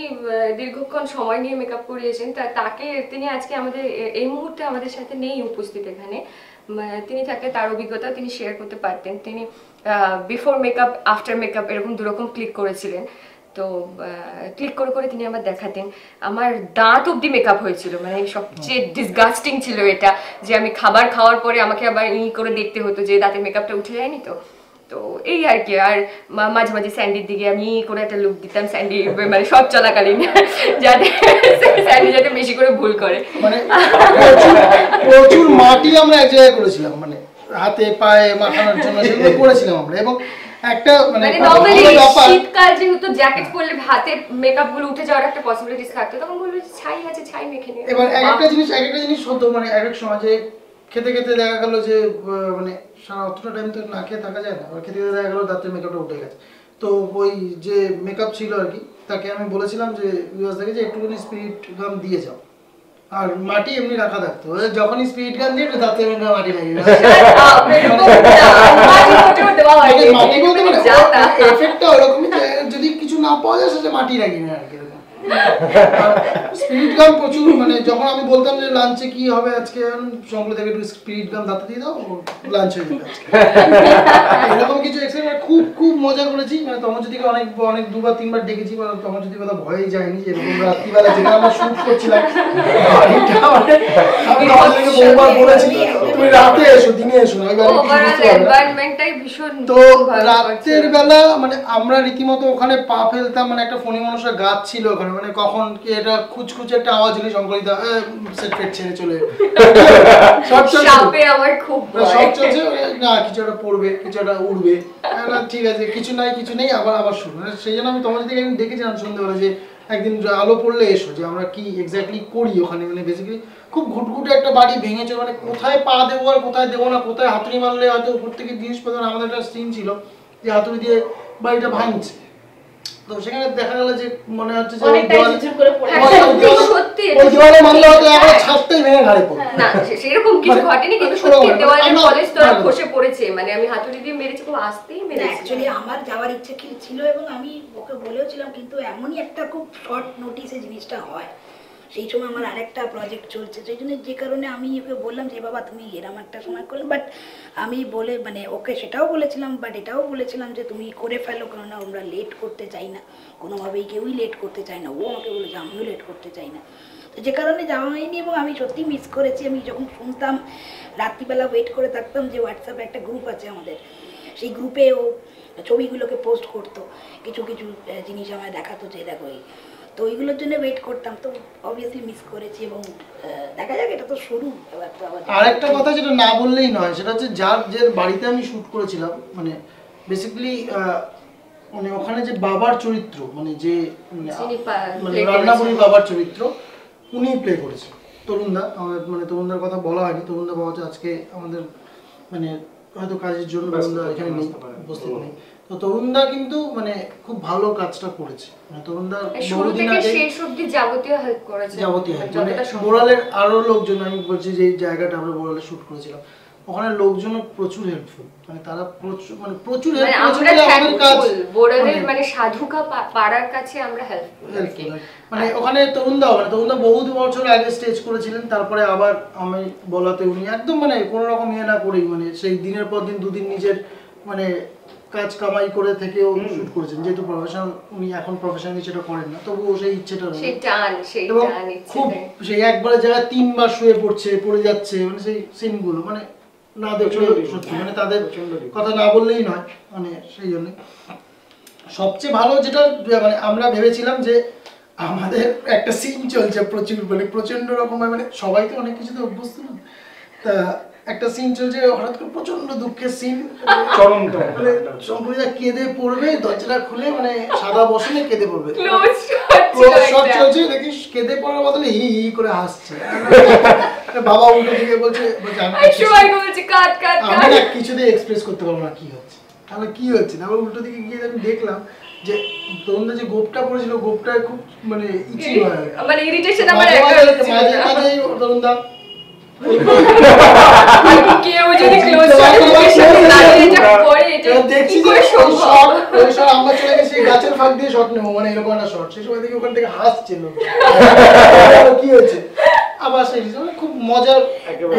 দীর্ঘক্ষণ সময় নিয়ে মেকআপ করিয়েছেন, তাকে তিনি আজকে আমাদের এই মুহূর্তে আমাদের সাথে নেই উপস্থিত এখানে, তিনি থাকলে তার অভিজ্ঞতা তিনি শেয়ার করতে পারতেন। তিনি বিফোর মেকআপ আফটার মেকআপ এরকম দুরকম ক্লিক করেছিলেন, তো ক্লিক করে করে তিনি আমার দেখাতেন। আমার দাঁত অবধি মেকআপ হয়েছিল, মানে সবচেয়ে ডিসগাস্টিং ছিল এটা যে আমি খাবার খাওয়ার পরে আমাকে আবার ই করে দেখতে হতো যে দাঁতের মেকআপটা উঠে যায়নি, তো তো এই আর কি। আর মাঝে মাঝে স্যান্ডির দিকে আমি করে একটা লুক দিতাম, স্যান্ডি মানে সব চলাকালীন যাতে স্যান্ডি যাতে বেশি করে ভুল করে, মানে প্রচুর মাটি আমরা এক জায়গায় করেছিলাম, মানে হাতে পায়ে মাখানোর জন্য সেগুলো করেছিলাম আমরা। এবং একটা মানে নরমালি শীতকাল যেহেতু জ্যাকেট পরলে হাতে মেকআপ গুলো উঠে যাওয়ার একটা পসিবিলিটিস থাকতো, তখন বলল যে ছাই আছে ছাই মেখে নিই। এবার একটা জিনিস একটা জিনিস হতো, মানে এক সমাজে খেতে খেতে দেখা গেল যে মানে সারা অতটা টাইম তো না খেয়ে থাকা যায় না, আর খেতে খেতে দেখা গেল দাঁতের মেকআপটা উঠে গেছে। তো ওই যে মেকআপ ছিল আর কি, তাকে আমি বলেছিলাম যে ইউএস থেকে যে একটুখানি স্পিরিট গাম দিয়ে যাও, আর মাটি এমনি রাখা থাকতো, যখনই স্পিড গান দিয়ে দাঁতের মধ্যে মাটি লাগিয়ে যদি কিছু না পাওয়া যায় সেটা মাটি লাগিয়ে নেয় আর কি। স্পিরিট গান প্রচুর, মানে যখন আমি বলতাম যে লাঞ্চে কি হবে আজকে, সঙ্গে থেকে একটু স্পিরিট গান দাঁতে দিয়ে দাও লাঞ্চ হয়ে যাবে আজকে, এরকম কিছু এক্সপেরিমেন্ট খুব খুব মজা করেছি। মানে তখন যদি অনেক অনেক দুবার তিনবার ডেকেছি, মানে তখন যদি কথা ভয়ে যায়নি যে এরকম রাত্রিবেলা যেটা আমরা শুট করছিলাম, আমি বহুবার বলেছি তুমি রাতে এসো দিনে এসো না, তো রাতের বেলা মানে আমরা রীতিমতো ওখানে পা ফেলতাম, মানে একটা ফণী মনসার গাছ ছিল ওখানে, মানে কখন কি এটা খুচখুচে একটা আওয়াজ হলে সংকলিত সেট ফেট ছেড়ে চলে সব চলছে, আমার খুব সব চলছে না, কিছু একটা পড়বে কিছু একটা উড়বে, ঠিক আছে কিছু নাই কিছু নেই আবার আবার শুরু। সেই জন্য আমি তোমাদের দিকে আমি দেখেছিলাম সন্ধ্যেবেলা যে একদিন আলো পড়লে এসো, যে আমরা কি এক্স্যাক্টলি করি ওখানে, মানে বেসিক্যালি খুব ঘুটঘুটে একটা বাড়ি ভেঙেছে, মানে কোথায় পা দেবো আর কোথায় দেবো না, কোথায় হাতুড়ি মারলে হয়তো উপর থেকে জিনিসপত্র, আমাদের একটা সিন ছিল যে হাতুড়ি দিয়ে বাড়িটা ভাঙছে, তো সেখানে দেখা গেল যে মনে হচ্ছে যে ওই দেওয়ালে মানলে হয়তো একবার ছাদটাই ভেঙে ঘাড়ে পড়ে, না সেরকম কিছু ঘটেনি কিন্তু সত্যি দেওয়ালে কলেজ তোরা খসে পড়েছে, মানে আমি হাতুড়ি দিয়ে মেরেছি খুব আস্তেই মেরেছি। অ্যাকচুয়ালি আমার যাওয়ার ইচ্ছা কি ছিল এবং আমি ওকে বলেওছিলাম, কিন্তু এমনই একটা খুব শর্ট নোটিসে জিনিসটা হয়, সেই সময় আমার আরেকটা প্রজেক্ট চলছে, সেই জন্য যে কারণে আমি ওকে বললাম যে বাবা তুমি এরকম একটা সময় করলে, বাট আমি বলে মানে ওকে সেটাও বলেছিলাম, বাট এটাও বলেছিলাম যে তুমি করে ফেলো, কেননা আমরা লেট করতে চাই না কোনোভাবেই, কেউই লেট করতে চাই না, ও আমাকে বলে যে আমিও লেট করতে চাই না, তো যে কারণে যাওয়া হয়নি। এবং আমি সত্যি মিস করেছি, আমি যখন শুনতাম রাত্রিবেলা ওয়েট করে থাকতাম যে হোয়াটসঅ্যাপে একটা গ্রুপ আছে আমাদের, সেই গ্রুপে ও ছবিগুলোকে পোস্ট করতো, কিছু কিছু জিনিস আমায় দেখাতো যে দেখো, তো ওইগুলোর জন্য ওয়েট করতাম, তো অবভিয়াসলি মিস করেছি। এবং দেখা যাক এটা তো শুরু। আর একটা কথা যেটা না বললেই নয়, সেটা হচ্ছে যার যে বাড়িতে আমি শ্যুট করেছিলাম, মানে বেসিক্যালি মানে ওখানে যে বাবার চরিত্র, মানে যে মানে রান্নাবুড়ি বাবার চরিত্র উনি প্লে করেছেন, তরুণদা। মানে তরুণদার কথা বলা হয়নি, তরুণদা বাবা আজকে আমাদের মানে হয়তো কাজের জন্য তরুণদা এখানে বসতে পারেন, তো तो तरुणदा किंतु माने खूब ভালো কাজটা করেছে মানে তরুণদা শুরু থেকে শেষ অবধি যাবতীয় হেল্প করেছে যাবতীয় মানে মোরালের আরো লোকজন আমি বলছি যে জায়গাটা আমরা মোরালে শুট করেছিলাম ওখানে লোকজন প্রচুর হেল্পফুল মানে তারা প্রচুর মানে প্রচুর হেল্প করেছে আমাদের কাজ মোরালের মানে সাধুকা পাড়ার কাছে আমরা হেল্প করেছি মানে ওখানে তরুণদা মানে তরুণদা বহুত বছর আগে স্টেজ করেছিলেন তারপরে আবার আমি বলাতে উনি একদম মানে কোনো রকম ইয়া না করেই মানে সেই দিনের পর দিন দুদিন নিজের মানে কাজ কামাই করে থেকে ও শুট করেছেন যেহেতু প্রফেশনাল উনি এখন প্রফেশনালি সেটা করেন না তবু ও সেই ইচ্ছেটা রয়েছে সেই টান সেই টান ইচ্ছে সেই একবার যারা তিনবার শুয়ে পড়ছে পড়ে যাচ্ছে মানে সেই সিন গুলো মানে না দেখলে সত্যি মানে তাদের কথা না বললেই নয় মানে সেইজন্য সবচেয়ে ভালো যেটা মানে আমরা ভেবেছিলাম যে আমাদের একটা সিন চলছে প্রচুর মানে প্রচন্ড রকম মানে সবাই তো অনেক কিছুতে অভ্যস্ত না তা একটা সিন চলছে হঠাৎ করে প্রচন্ড দুঃখের সিন চরমটা মানে সম্পূর্ণটা কেঁদে পড়বে দরজাটা খুলে মানে সাদা বসনে কেঁদে পড়বে ক্লোজ শট চলছে দেখি কেঁদে পড়ার বদলে হি হি করে হাসছে বাবা উঠে গিয়ে বলছে বলছে কাট কাট কাট আমি কিছু দিয়ে এক্সপ্রেস করতে পারবো না কি হচ্ছে তাহলে কি হচ্ছে না উল্টো দিকে গিয়ে আমি দেখলাম যে তরুণদা যে গোপটা পড়েছিল গোপটা খুব মানে ইচি হয় মানে ইরিটেশন আমার মাঝে তরুণদা কেউ যদি ক্লোজ শট না এটা পড়ে এটা দেখি করে শট ওই শট আমরা চলে গেছি গাছের ফাঁক দিয়ে শট নেব মানে এরকম একটা শট সেই সময় দেখি ওখান থেকে হাসছিল কি হয়েছে আবার সেই মানে খুব মজা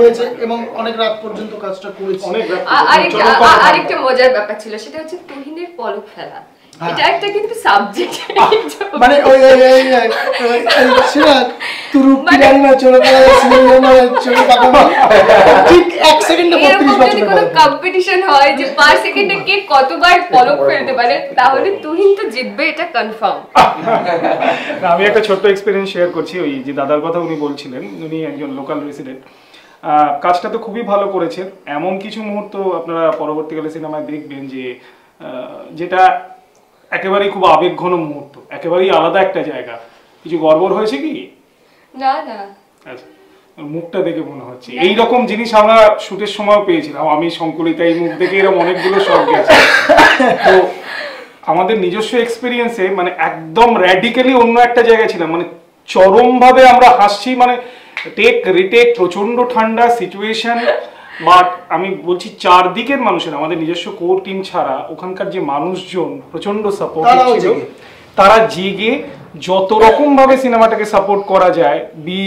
হয়েছে এবং অনেক রাত পর্যন্ত কাজটা করেছি অনেক রাত আর আরেকটা মজার ব্যাপার ছিল সেটা হচ্ছে তুহিনের পলক ফেলা এটা একটা কিন্তু সাবজেক্ট মানে ওই ওই সেটা তুরুপি গাড়ি না চলে গেল সিনেমা না চলে ঠিক এক সেকেন্ডে বত্রিশ বছর কোনো কম্পিটিশন হয় যে পাঁচ সেকেন্ডে কে কতবার ফলো করতে পারে তাহলে তুহিন তো জিতবে এটা কনফার্ম আমি একটা ছোট এক্সপেরিয়েন্স শেয়ার করছি ওই যে দাদার কথা উনি বলছিলেন উনি একজন লোকাল রেসিডেন্ট কাজটা তো খুবই ভালো করেছেন এমন কিছু মুহূর্ত আপনারা পরবর্তীকালে সিনেমায় দেখবেন যে যেটা একেবারে খুব আবেগঘন মুহূর্ত একেবারে আলাদা একটা জায়গা কিছু গড়বড় হয়েছে কি না না আচ্ছা মুখটা দেখে মনে হচ্ছে এই রকম জিনিস আমরা শুটের সময় পেয়েছিলাম আমি সংকুলিতাই মুখ দেখে এরকম অনেকগুলো শট গেছে তো আমাদের নিজস্ব এক্সপেরিয়েন্সে মানে একদম র্যাডিক্যালি অন্য একটা জায়গা ছিলাম মানে চরমভাবে আমরা হাসছি মানে টেক রিটেক প্রচন্ড ঠান্ডা সিচুয়েশন বাট আমি বলছি চারদিকের মানুষের আমাদের নিজস্ব কোর টিম ছাড়া ওখানকার যে মানুষজন প্রচন্ড সাপোর্ট ছিল তারা জেগে যত রকম ভাবে সিনেমাটাকে সাপোর্ট করা যায় বি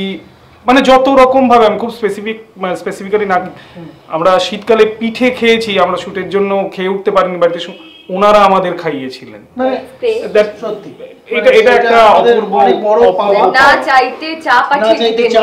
মানে যত রকম ভাবে আমি খুব স্পেসিফিক স্পেসিফিক্যালি না আমরা শীতকালে পিঠে খেয়েছি আমরা শুটের জন্য খেয়ে উঠতে পারিনি বাড়িতে ওনারা আমাদের খাইয়েছিলেন এটা এটা একটা অপূর্ব না চাইতে চা পাঠিয়ে দিতেন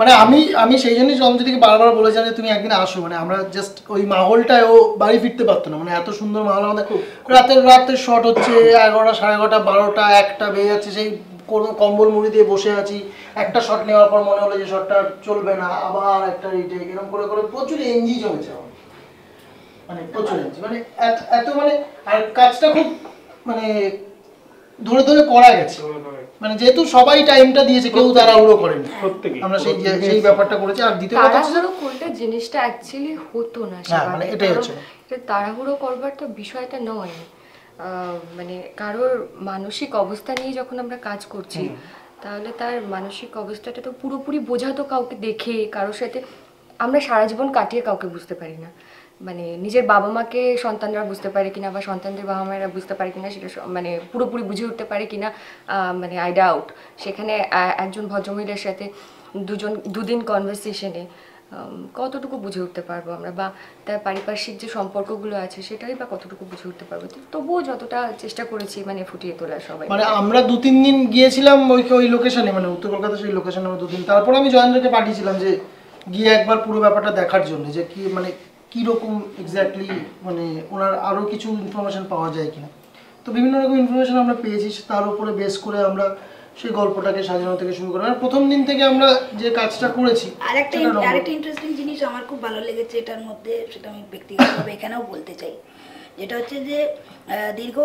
মানে আমি আমি সেইজন্য জমজুদিকে বারবার বলেছিলাম যে তুমি একদিন আসো মানে আমরা জাস্ট ওই মাহলটায় ও বাড়ি ফিরতে পারতো না মানে এত সুন্দর মাহল আমাদের রাতের রাতের শট হচ্ছে এগারোটা সাড়ে এগারোটা বারোটা একটা বেজে যাচ্ছে সেই কোনো কম্বল মুড়ি দিয়ে বসে আছি একটা শট নেওয়ার পর মনে হলো যে শটটা চলবে না আবার একটা রিটেক এরকম করে করে প্রচুর এনজি জমেছে মানে প্রচুর এনজি মানে এত মানে আর কাজটা খুব মানে ধরে ধরে করা গেছে মানে যেহেতু সবাই টাইমটা দিয়েছে কেউ তাড়াহুড়ো করেনি প্রত্যেকই আমরা সেই সেই ব্যাপারটা করেছি আর দ্বিতীয় কথা হচ্ছে যেন কোনটা জিনিসটা অ্যাকচুয়ালি হতো না সেটা মানে এটাই হচ্ছে এটা তাড়াহুড়ো করবার তো বিষয়টা নয় মানে কারোর মানসিক অবস্থা নিয়ে যখন আমরা কাজ করছি তাহলে তার মানসিক অবস্থাটা তো পুরোপুরি বোঝা তো কাউকে দেখে কারোর সাথে আমরা সারা জীবন কাটিয়ে কাউকে বুঝতে পারি না মানে নিজের বাবা মাকে সন্তানরা বুঝতে পারে কিনা বা সন্তানদের বাবা মায়েরা বুঝতে পারে কিনা সেটা মানে পুরোপুরি বুঝে উঠতে পারে কিনা মানে আই ডাউট সেখানে একজন ভদ্রমহিলার সাথে দুজন দুদিন কনভারসেশনে কতটুকু বুঝে উঠতে পারবো আমরা বা তার পারিপার্শ্বিক যে সম্পর্কগুলো আছে সেটাই বা কতটুকু বুঝে উঠতে পারবো তবুও যতটা চেষ্টা করেছি মানে ফুটিয়ে তোলা সবাই মানে আমরা দু তিন দিন গিয়েছিলাম ওই ওই লোকেশনে মানে উত্তর কলকাতা সেই লোকেশনে আমরা দুদিন তারপর আমি জয়েন্দ্রকে পাঠিয়েছিলাম যে গিয়ে একবার পুরো ব্যাপারটা দেখার জন্য যে কি মানে কিরকম এক্স্যাক্টলি মানে ওনার আরও কিছু ইনফরমেশান পাওয়া যায় কিনা তো বিভিন্ন রকম ইনফরমেশান আমরা পেয়েছি তার উপরে বেস করে আমরা সেই গল্পটাকে সাজানো থেকে শুরু করি আর প্রথম দিন থেকে আমরা যে কাজটা করেছি আরেকটা আরেকটা ইন্টারেস্টিং জিনিস আমার খুব ভালো লেগেছে এটার মধ্যে সেটা আমি ব্যক্তিগতভাবে এখানেও বলতে চাই যেটা হচ্ছে যে দীর্ঘ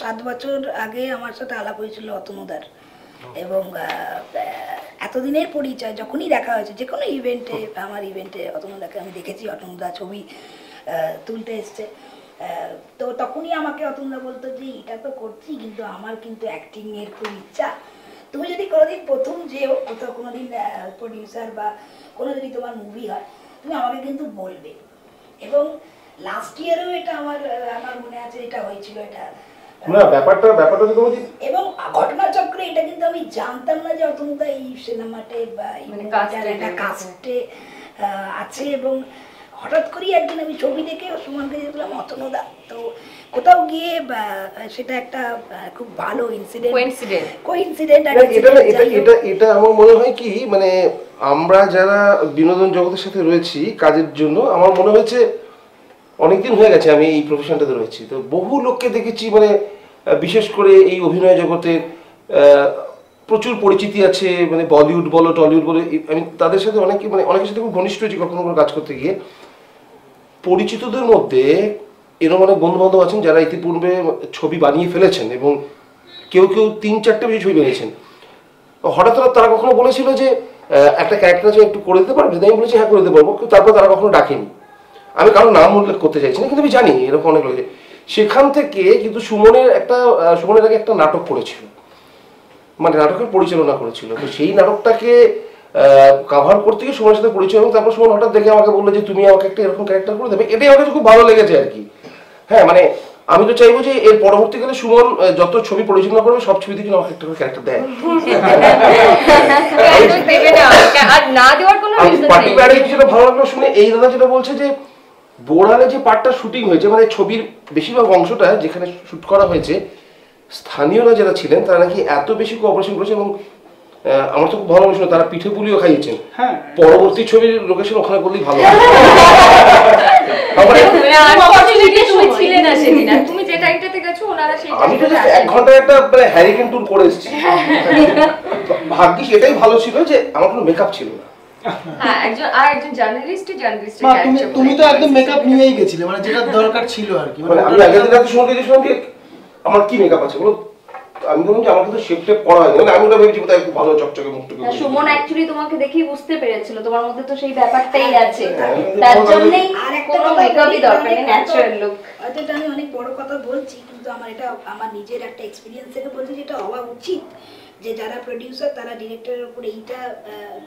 সাত বছর আগে আমার সাথে আলাপ হয়েছিল অতনুদার এবং এতদিনের পরিচয় যখনই দেখা হয়েছে যে কোনো ইভেন্টে আমার ইভেন্টে অতনুদাকে আমি দেখেছি অতনুদা ছবি তুলতে এসছে तो तखुनी आमाके अतुलदा बोलतो जे इटा तो करछि किन्तु आमार किन्तु एक्टिंग एर खूब इच्छा तुम यदि कोनोदिन प्रथम जेओ कोथाओ कोनोदिन प्रोड्यूसर बा कोनो यदि तुम्हार मुभि हय तुमि आमाके किन्तु बोलबे एवं लास्ट इयारও এটা আমার আমার মনে আছে এটা হয়েছিল এটা না ব্যাপারটা ব্যাপারটা তো বুঝি এবং ঘটনাচক্রে এটা কিন্তু আমি জানতাম না যে অতন্তা এই সিনেমাতে মানে কাজটা এটা কাজতে আছে এবং হঠাৎ করে একদিন আমি ছবি দেখে সুমনকে বললাম অতনুদা তো কোথাও গিয়ে সেটা একটা খুব ভালো ইনসিডেন্ট কোইনসিডেন্ট কোইনসিডেন্ট এটা এটা এটা এটা আমার মনে হয় কি মানে আমরা যারা বিনোদন জগতের সাথে রয়েছি কাজের জন্য আমার মনে হয়েছে অনেক দিন হয়ে গেছে আমি এই প্রফেশনটাতে রয়েছি তো বহু লোককে দেখেছি মানে বিশেষ করে এই অভিনয় জগতে প্রচুর পরিচিতি আছে মানে বলিউড বলো টলিউড বলো আমি তাদের সাথে অনেক মানে অনেকের সাথে খুব ঘনিষ্ঠ হয়েছি কখনো কোনো কাজ করতে গিয়ে পরিচিতদের মধ্যে এরকম অনেক বন্ধুবান্ধব আছেন যারা ইতিপূর্বে ছবি বানিয়ে ফেলেছেন এবং কেউ কেউ তিন চারটে বেশি ছবি বানিয়েছেন হঠাৎ হঠাৎ তারা কখনো বলেছিল যে একটা ক্যারেক্টার যে একটু করে দিতে পারবে আমি বলেছি হ্যাঁ করে দিতে পারবো কিন্তু তারপর তারা কখনো ডাকেনি আমি কারো নাম উল্লেখ করতে চাইছি না কিন্তু আমি জানি এরকম অনেক লোক সেখান থেকে কিন্তু সুমনের একটা সুমনের আগে একটা নাটক করেছিল মানে নাটকের পরিচালনা করেছিল তো সেই নাটকটাকে কভার করতে গিয়ে সুমনের সাথে পরিচয় এবং তারপর সুমন হঠাৎ দেখে আমাকে বললো যে তুমি আমাকে একটা এরকম ক্যারেক্টার করে দেবে এটাই আমার কাছে খুব ভালো লেগেছে আর কি হ্যাঁ মানে আমি তো চাইবো যে এর পরবর্তীকালে সুমন যত ছবি পরিচালনা করবে সব ছবিতে যেন আমাকে একটা করে ক্যারেক্টার দেয় আর না দেওয়ার কোনো রিজন নেই পার্টিকুলারলি যেটা ভালো লাগলো শুনে এই দাদা যেটা বলছে যে বোড়ালে যে পার্টটা শুটিং হয়েছে মানে ছবির বেশিরভাগ অংশটা যেখানে শুট করা হয়েছে স্থানীয়রা যারা ছিলেন তারা নাকি এত বেশি কোঅপারেশন করেছে এবং আমার তো খুব ভালো মনে হলো তারা পিঠে পুলিও খাইয়েছেন হ্যাঁ পরবর্তী ছবির লোকেশন ওখানে করলেই ভালো তারপরে অপরচুনিটি তুমি ছিলে না সেদিন আর তুমি যে টাইমটাতে গেছো ওনারা সেই আমি তো জাস্ট এক ঘন্টা একটা মানে হ্যারিকেন ট্যুর করে এসেছি ভাগ্যিস এটাই ভালো ছিল যে আমার কোনো মেকআপ ছিল না হ্যাঁ একজন আর একজন জার্নালিস্ট জার্নালিস্ট তুমি তুমি তো একদম মেকআপ নিয়েই গেছিলে মানে যেটা দরকার ছিল আর কি মানে আমি আগে যেটা শুনতে গেছিলাম যে আমার কি মেকআপ আছে বলো আমি বললাম যে আমার তো শেপ টেপ করা হয়নি মানে আমি ওটা ভেবেছি বোধহয় খুব ভালো চকচকে মুখটুকু সুমন অ্যাকচুয়ালি তোমাকে দেখি বুঝতে পেরেছিল তোমার মধ্যে তো সেই ব্যাপারটাই আছে তার জন্যই কোনো মেকআপই দরকার নেই ন্যাচারাল লুক এটা আমি অনেক বড় কথা বলছি কিন্তু আমার এটা আমার নিজের একটা এক্সপেরিয়েন্স থেকে বলছি যেটা হওয়া উচিত যে যারা প্রোডিউসার তারা ডিরেক্টরের উপরে এইটা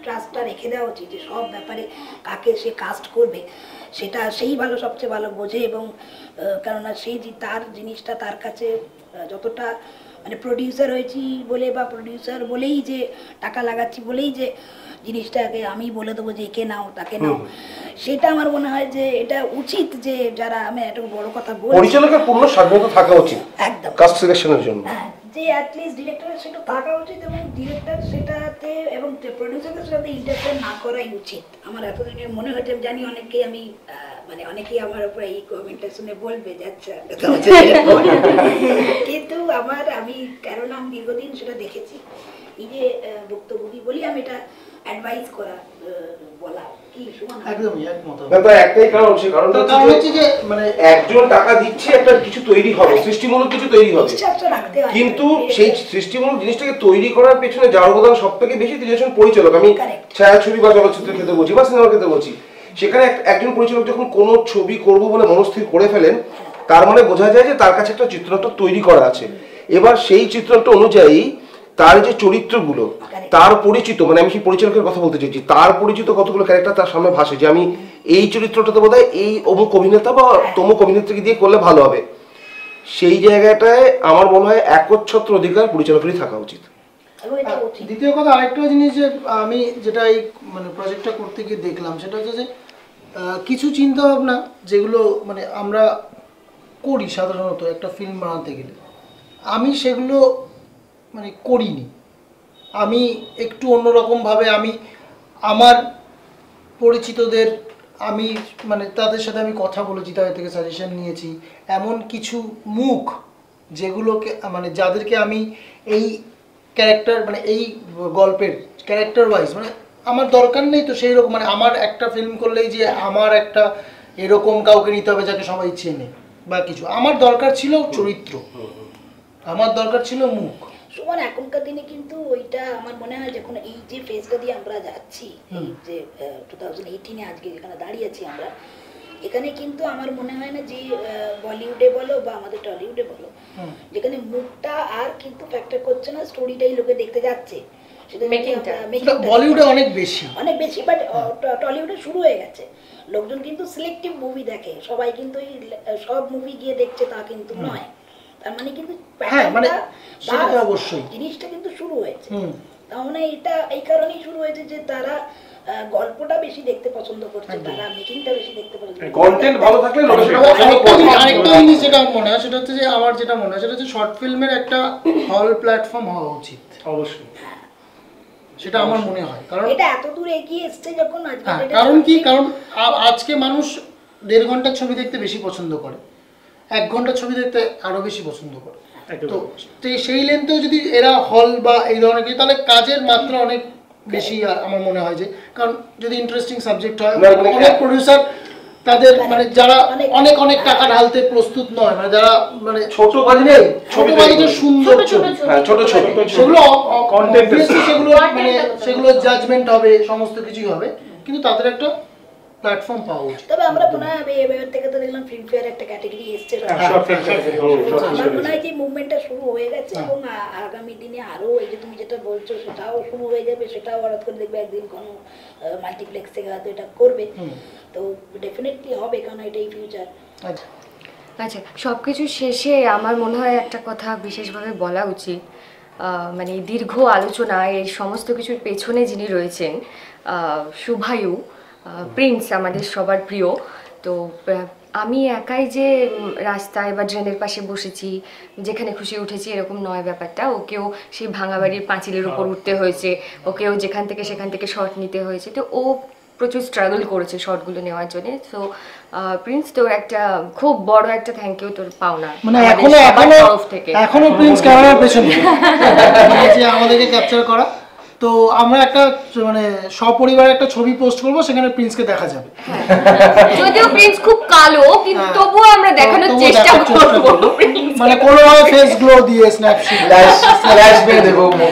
ট্রাস্টটা রেখে দেওয়া উচিত যে সব ব্যাপারে কাকে সে কাস্ট করবে সেটা সেই ভালো সবচেয়ে ভালো বোঝে এবং কেননা সেই যে তার জিনিসটা তার কাছে যতটা মানে প্রোডিউসার হয়েছি বলে বা প্রোডিউসার বলেই যে টাকা লাগাচ্ছি বলেই যে জিনিসটাকে আমি বলে দেবো যে একে নাও তাকে নাও সেটা আমার মনে হয় যে এটা উচিত যে যারা আমি একটা বড় কথা বলি পরিচালকের পূর্ণ স্বাধীনতা থাকা উচিত একদম কাস্ট সিলেকশনের জন্য যে অ্যাট লিস্ট ডিরেক্টরের সেটা থাকা উচিত এবং ডিরেক্টর সেটাতে এবং প্রোডিউসারের সাথে ইন্টারফেয়ার না করাই উচিত আমার এতদিনের মনে হয়েছে আমি জানি অনেকেই আমি মানে অনেকেই আমার উপরে এই কমেন্টটা শুনে বলবে যাচ্ছে কিন্তু আমার আমি কারণ আমি দীর্ঘদিন সেটা দেখেছি নিজে ভুক্তভোগী বলি আমি এটা অ্যাডভাইস করা বলা কি সুমন একদমই একমত ব্যাপার একটাই কারণ সে কারণটা হচ্ছে যে মানে একজন টাকা দিচ্ছে একটা কিছু তৈরি হবে সৃষ্টিমূলক কিছু তৈরি হবে কিন্তু সেই সৃষ্টিমূলক জিনিসটাকে তৈরি করার পেছনে যার অবদান সবথেকে বেশি দিয়েছেন পরিচালক আমি ছায়াছবি বা চলচ্চিত্রের ক্ষেত্রে বলছি বা সিনেমার ক্ষেত্রে বলছি সেখানে একজন পরিচালক যখন কোনো ছবি করব বলে মনস্থির করে ফেলেন তার মানে বোঝা যায় যে তার কাছে একটা চিত্রনাট্য তৈরি করা আছে এবার সেই চিত্রনাট্য অনুযায়ী তার যে চরিত্রগুলো তার পরিচিত মানে আমি সেই পরিচালকের কথা বলতে চাইছি তার পরিচিত কতগুলো ক্যারেক্টার তার সামনে ভাসে যে আমি এই চরিত্রটাতে বোধ হয় এই অমুক অভিনেতা বা তমুক অভিনেত্রীকে দিয়ে করলে ভালো হবে সেই জায়গাটায় আমার মনে হয় একচ্ছত্র অধিকার পরিচালকেরই থাকা উচিত দ্বিতীয় কথা আরেকটা জিনিস যে আমি যেটা এই মানে প্রজেক্টটা করতে গিয়ে দেখলাম সেটা হচ্ছে যে কিছু চিন্তা ভাবনা যেগুলো মানে আমরা করি সাধারণত একটা ফিল্ম বানাতে গেলে আমি সেগুলো মানে করিনি আমি একটু অন্যরকমভাবে আমি আমার পরিচিতদের আমি মানে তাদের সাথে আমি কথা বলেছি তাদের থেকে সাজেশন নিয়েছি এমন কিছু মুখ যেগুলোকে মানে যাদেরকে আমি এই ক্যারেক্টার মানে এই গল্পের ক্যারেক্টার ওয়াইজ মানে আমার দরকার নেই তো সেই রকম মানে আমার একটা ফিল্ম করলেই যে আমার একটা এরকম কাউকে নিতে হবে যাকে সবাই চেনে বা কিছু আমার দরকার ছিল চরিত্র আমার দরকার ছিল মুখ সুমন এখনকার দিনে কিন্তু ওইটা আমার মনে হয় যখন এই যে ফেজটা দিয়ে আমরা যাচ্ছি এই যে টু থাউজেন্ড এইটিনে আজকে যেখানে দাঁড়িয়েছি আমরা এখানে কিন্তু আমার মনে হয় না যে বলিউডে বলো বা আমাদের টলিউডে বলো যেখানে মুখটা আর কিন্তু ফ্যাক্টর করছে না, স্টোরিটাই লোকে দেখতে যাচ্ছে। সেটা মেকিংটা বলিউডে অনেক বেশি অনেক বেশি বাট টলিউডে শুরু হয়ে গেছে। লোকজন কিন্তু সিলেক্টিভ মুভি দেখে, সবাই কিন্তু সব মুভি গিয়ে দেখছে তা কিন্তু নয়। তার মানে কিন্তু হ্যাঁ মানে সেটা অবশ্যই জিনিসটা কিন্তু শুরু হয়েছে। তার মানে এটা এই কারণেই শুরু হয়েছে যে তারা গল্পটা বেশি দেখতে পছন্দ করছে, তারা মেকিংটা বেশি দেখতে পছন্দ করে। কন্টেন্ট ভালো থাকলে লোকে সেটা পছন্দ করে। আরেকটা জিনিস যেটা মনে হয় সেটা হচ্ছে যে আমার যেটা মনে হয় সেটা হচ্ছে শর্ট ফিল্মের একটা হল প্ল্যাটফর্ম হওয়া উচিত অবশ্যই, সেটা আমার মনে হয়। কারণ এটা এত দূর এগিয়ে আসছে যখন আজকে এটা কারণ কি কারণ আজকে মানুষ দেড় ঘন্টা ছবি দেখতে বেশি পছন্দ করে, এক ঘন্টা ছবি দেখতে আরো বেশি পছন্দ করে। তো সেই লেন্থেও যদি এরা হল বা এই ধরনের কিছু তাহলে কাজের মাত্রা অনেক বেশি আমার মনে হয়। যে কারণ যদি ইন্টারেস্টিং সাবজেক্ট হয় অনেক প্রোডিউসার তাদের মানে যারা অনেক অনেক টাকা ঢালতে প্রস্তুত নয় মানে যারা মানে ছোট বাজেটের ছোট বাজেটের সুন্দর ছোট ছোট সেগুলো কন্টেন্ট সেগুলো মানে সেগুলো জাজমেন্ট হবে সমস্ত কিছু হবে কিন্তু তাদের একটা প্ল্যাটফর্ম পাওয়া উচিত। তবে আমরা পুনা এবার থেকে তো দেখলাম ফিল্ম ফেয়ার একটা ক্যাটাগরি এসেছে, আমার মনে হয় যে মুভমেন্টটা শুরু হয়ে গেছে এবং আগামী দিনে আরো এই যে তুমি যেটা বলছো সেটাও শুরু হয়ে যাবে, সেটাও হঠাৎ করে দেখবে একদিন কোনো মাল্টিপ্লেক্স থেকে হয়তো এটা করবে। তো ডেফিনেটলি হবে কারণ এটাই ফিউচার। আচ্ছা আচ্ছা সব কিছু শেষে আমার মনে হয় একটা কথা বিশেষভাবে বলা উচিত, মানে দীর্ঘ আলোচনা এই সমস্ত কিছুর পেছনে যিনি রয়েছেন শুভায়ু প্রিন্স, আমাদের সবার প্রিয়। তো আমি একাই যে রাস্তায় বা ড্রেনের পাশে বসেছি যেখানে খুশি উঠেছি এরকম নয় ব্যাপারটা, ওকেও সেই ভাঙা বাড়ির পাঁচিলের উপর উঠতে হয়েছে, ওকেও যেখান থেকে সেখান থেকে শট নিতে হয়েছে। তো ও প্রচুর স্ট্রাগল করেছে শটগুলো নেওয়ার জন্য। সো প্রিন্স তোর একটা খুব বড় একটা থ্যাংক ইউ তোর পাওনা, মানে এখনো তরফ থেকে এখনো প্রিন্স ক্যামেরার পেছনে যে আমাদেরকে ক্যাপচার করা। তো আমরা একটা মানে সপরিবারে একটা ছবি পোস্ট করব সেখানে প্রিন্সকে দেখা যাবে, যদিও প্রিন্স খুব কালো কিন্তু তবুও আমরা দেখানোর চেষ্টা করব, মানে কোনোভাবে ফেস গ্লো দিয়ে স্ন্যাপশট ফ্ল্যাশ দিয়ে দেব মুখে।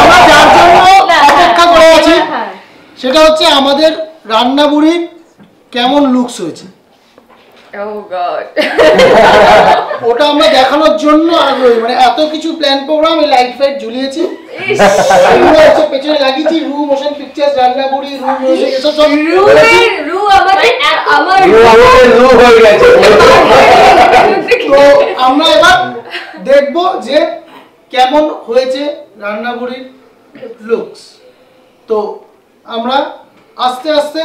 আমরা যার জন্য অপেক্ষা করে আছি সেটা হচ্ছে আমাদের রান্নাবুড়ির কেমন লুকস হয়েছে, ওটা আমরা দেখানোর জন্য আগ্রহী। মানে এত কিছু প্ল্যান প্রোগ্রাম এই লাইট ফাইট ঝুলিয়েছি, পেছনে লাগিয়েছি রু মোশন পিকচার্স, রান্নাবুড়ি, রু মিউজিক, এসব সব রু আমাদের আমার রু হয়ে গেছে। তো আমরা এবার দেখব যে কেমন হয়েছে রান্নাবুড়ির লুকস। তো আমরা আস্তে আস্তে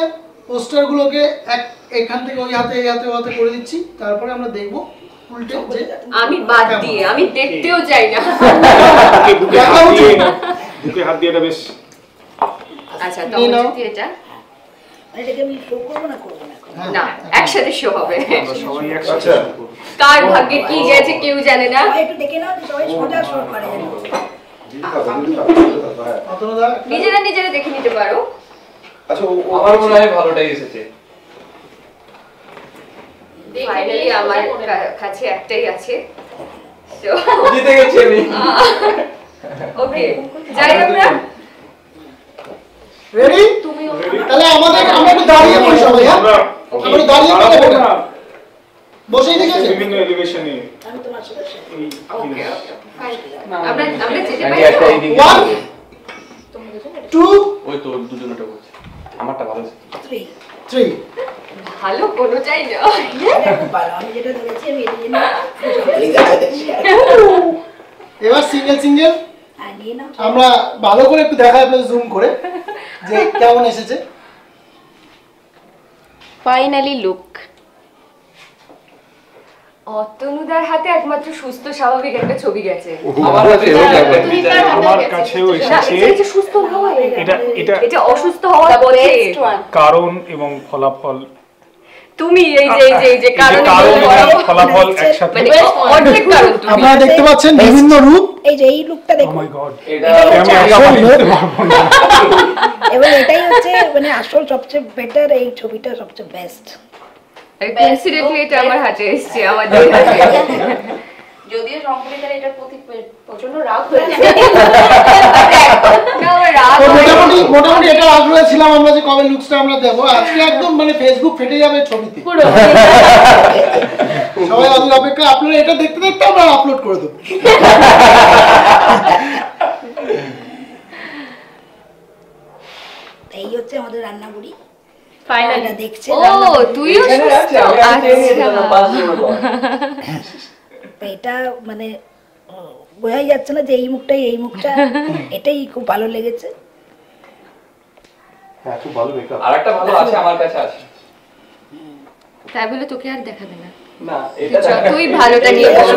পোস্টারগুলোকে এক এখান থেকে ওই হাতে এই হাতে হাতে করে দিচ্ছি, তারপরে আমরা দেখব উল্টে যে আমি বাদ দিয়ে আমি দেখতেও যাই না বুকে হাত দিয়ে এটা বেশ আচ্ছা তো বুঝতে এটা মানে এটাকে আমি শো করব না করব না না একসাথে শো হবে সবাই একসাথে। কার ভাগ্যে কি গেছে কেউ জানে না, একটু দেখে নাও সবাই সোজা শো করে নিজেরা নিজেরা দেখে নিতে পারো। আচ্ছা আমার মনে হয় ভালোটাই এসেছে। ফাইনালি আমার কাছে একটাই আছে, সো জিতে গেছি আমি। ওকে যাই আমরা রেডি, তুমি তাহলে আমাদের আমরা একটু দাঁড়িয়ে পড়ি সবাই, হ্যাঁ আমরা দাঁড়িয়ে পড়ি বসেই থেকে আছে বিভিন্ন এলিভেশনে। আমি তোমার সাথে এই ওকে আমরা আমরা যেতে পারি এক দুই ওই তো দুজনটা বলছি আমারটা ভালো তিন তিন ভালো কোনো চাই না ভালো আমি যেটা ধরেছি আমি এটা না এবার সিঙ্গেল সিঙ্গেল আগে না আমরা ভালো করে একটু দেখাই আপনাদের জুম করে যে কেমন এসেছে ফাইনালি লুক। অতনুদার হাতে একমাত্র সুস্থ স্বাভাবিক একটা ছবি গেছে, আমার কাছে আমার কাছেও এসেছে এটা সুস্থ হওয়া এটা এটা এটা অসুস্থ হওয়া বলে কারণ এবং ফলাফল তুমি এই যে এই যে এই যে কারণ এবং ফলাফল একসাথে অর্ধেক কারণ তুমি আপনারা দেখতে পাচ্ছেন বিভিন্ন রূপ। এই যে এই লুকটা দেখো, ও মাই গড এটা আমি আসলে বলতে পারবো না, এবং এটাই হচ্ছে মানে আসল সবচেয়ে বেটার এই ছবিটা সবচেয়ে বেস্ট। কনসিডারেটলি এটা আমার হাতে এসেছে আমার দিকে, যদিও সম্পূর্ণটা এটা প্রতি প্রচন্ড রাগ হয়েছে। রান্নাবুড়ি ফাইনালি দেখছে এটা মানে বোঝাই যাচ্ছে না যে এই মুখটা এই মুখটা এটাই খুব ভালো লেগেছে। হ্যাঁ খুব ভালো মেকআপ। আরেকটা ভালো আছে আমার কাছে আছে। তাই বলে তোকে আর দেখাবে না। না এটা তুই ভালোটা নিয়ে বস।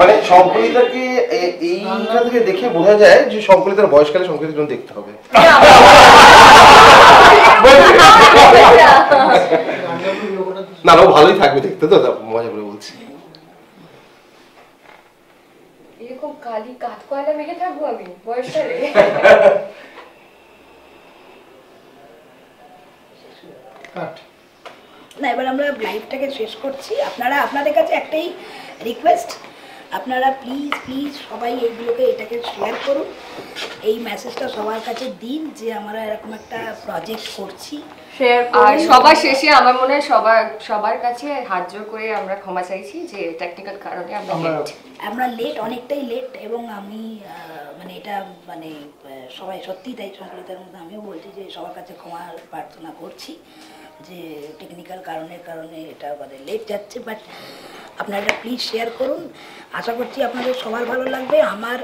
মানে সম্পূর্ণটাকে এইটা থেকে দেখে বোঝা যায় যে সম্পূর্ণটার বয়সকালে সম্পূর্ণটা দেখতে হবে। না না ভালোই থাকবে দেখতে তো মজা করে বলছি। এরকম কালি কাট কোয়ালা মেখে থাকবো আমি বয়সকালে। কাট না এবার আমরা লাইভটাকে শেষ করছি। আপনারা আপনাদের কাছে একটাই রিকোয়েস্ট, আপনারা প্লিজ প্লিজ সবাই এইগুলোকে এটাকে শেয়ার করুন, এই মেসেজটা সবার কাছে দিন যে আমরা এরকম একটা প্রজেক্ট করছি। আর সবার শেষে আমার মনে হয় সবার সবার কাছে হাত জোর করে আমরা ক্ষমা চাইছি যে টেকনিক্যাল কারণে আমরা আমরা লেট, অনেকটাই লেট। এবং আমি মানে এটা মানে সবাই সত্যি তাই সরকারের মধ্যে আমিও বলছি যে সবার কাছে ক্ষমা প্রার্থনা করছি যে টেকনিক্যাল কারণের কারণে এটা মানে লেট যাচ্ছে। বাট আপনারা প্লিজ শেয়ার করুন, আশা করছি আপনাদের সবার ভালো লাগবে। আমার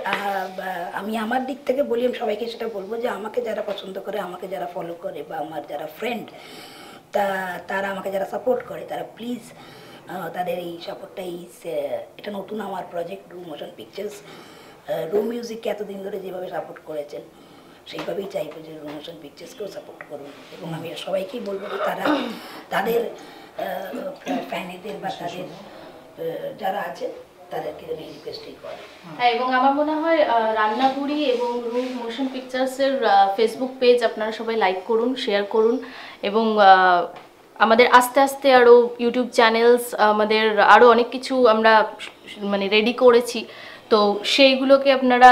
আমি আমার দিক থেকে বলি, আমি সবাইকে সেটা বলবো যে আমাকে যারা পছন্দ করে, আমাকে যারা ফলো করে বা আমার যারা ফ্রেন্ড তা তারা আমাকে যারা সাপোর্ট করে তারা প্লিজ তাদের এই সাপোর্টটা এই এটা নতুন আমার প্রজেক্ট রু মোশন পিকচার্স, রু মিউজিককে এতদিন ধরে যেভাবে সাপোর্ট করেছেন সেইভাবেই চাইবো যে রু মোশন পিকচার্সকেও সাপোর্ট করুন। এবং আমি সবাইকেই বলবো যে তারা তাদের ফ্যানেদের বা তাদের যারা আছেন তাদেরকে আমি রিকোয়েস্টই করি। হ্যাঁ এবং আমার মনে হয় রান্নাবুড়ি এবং রুহ মোশন পিকচার্সের ফেসবুক পেজ আপনারা সবাই লাইক করুন, শেয়ার করুন এবং আমাদের আস্তে আস্তে আরও ইউটিউব চ্যানেলস আমাদের আরও অনেক কিছু আমরা মানে রেডি করেছি, তো সেইগুলোকে আপনারা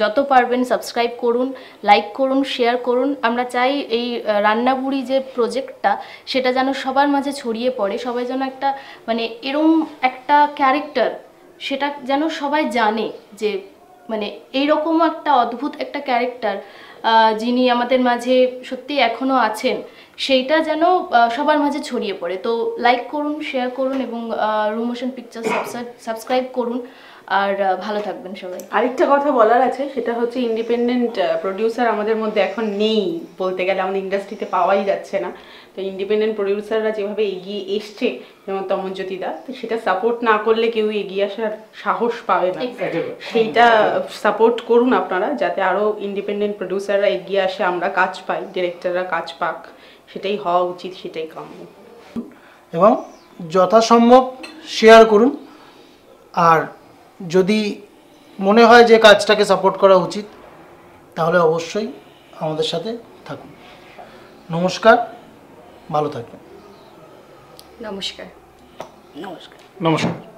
যত পারবেন সাবস্ক্রাইব করুন, লাইক করুন, শেয়ার করুন। আমরা চাই এই রান্নাবুড়ি যে প্রজেক্টটা সেটা যেন সবার মাঝে ছড়িয়ে পড়ে, সবাই যেন একটা মানে এরম একটা ক্যারেক্টার সেটা যেন সবাই জানে যে মানে এইরকম একটা অদ্ভুত একটা ক্যারেক্টার যিনি আমাদের মাঝে সত্যি এখনও আছেন সেইটা যেন সবার মাঝে ছড়িয়ে পড়ে। তো লাইক করুন, শেয়ার করুন এবং রু মোশন পিকচার সাবস্ক্রাইব করুন আর ভালো থাকবেন সবাই। আরেকটা কথা বলার আছে সেটা হচ্ছে ইন্ডিপেন্ডেন্ট প্রোডিউসার আমাদের মধ্যে এখন নেই বলতে গেলে, আমাদের ইন্ডাস্ট্রিতে পাওয়াই যাচ্ছে না। তো ইন্ডিপেন্ডেন্ট প্রোডিউসাররা যেভাবে এগিয়ে এসছে যেমন তমনজ্যোতি দা, তো সেটা সাপোর্ট না করলে কেউ এগিয়ে আসার সাহস পাবে না, সেইটা সাপোর্ট করুন আপনারা যাতে আরও ইন্ডিপেন্ডেন্ট প্রোডিউসাররা এগিয়ে আসে, আমরা কাজ পাই, ডিরেক্টররা কাজ পাক, সেটাই হওয়া উচিত, সেটাই কাম্য। এবং যথাসম্ভব শেয়ার করুন, আর যদি মনে হয় যে কাজটাকে সাপোর্ট করা উচিত তাহলে অবশ্যই আমাদের সাথে থাকুন। নমস্কার, ভালো থাকবেন। নমস্কার নমস্কার নমস্কার।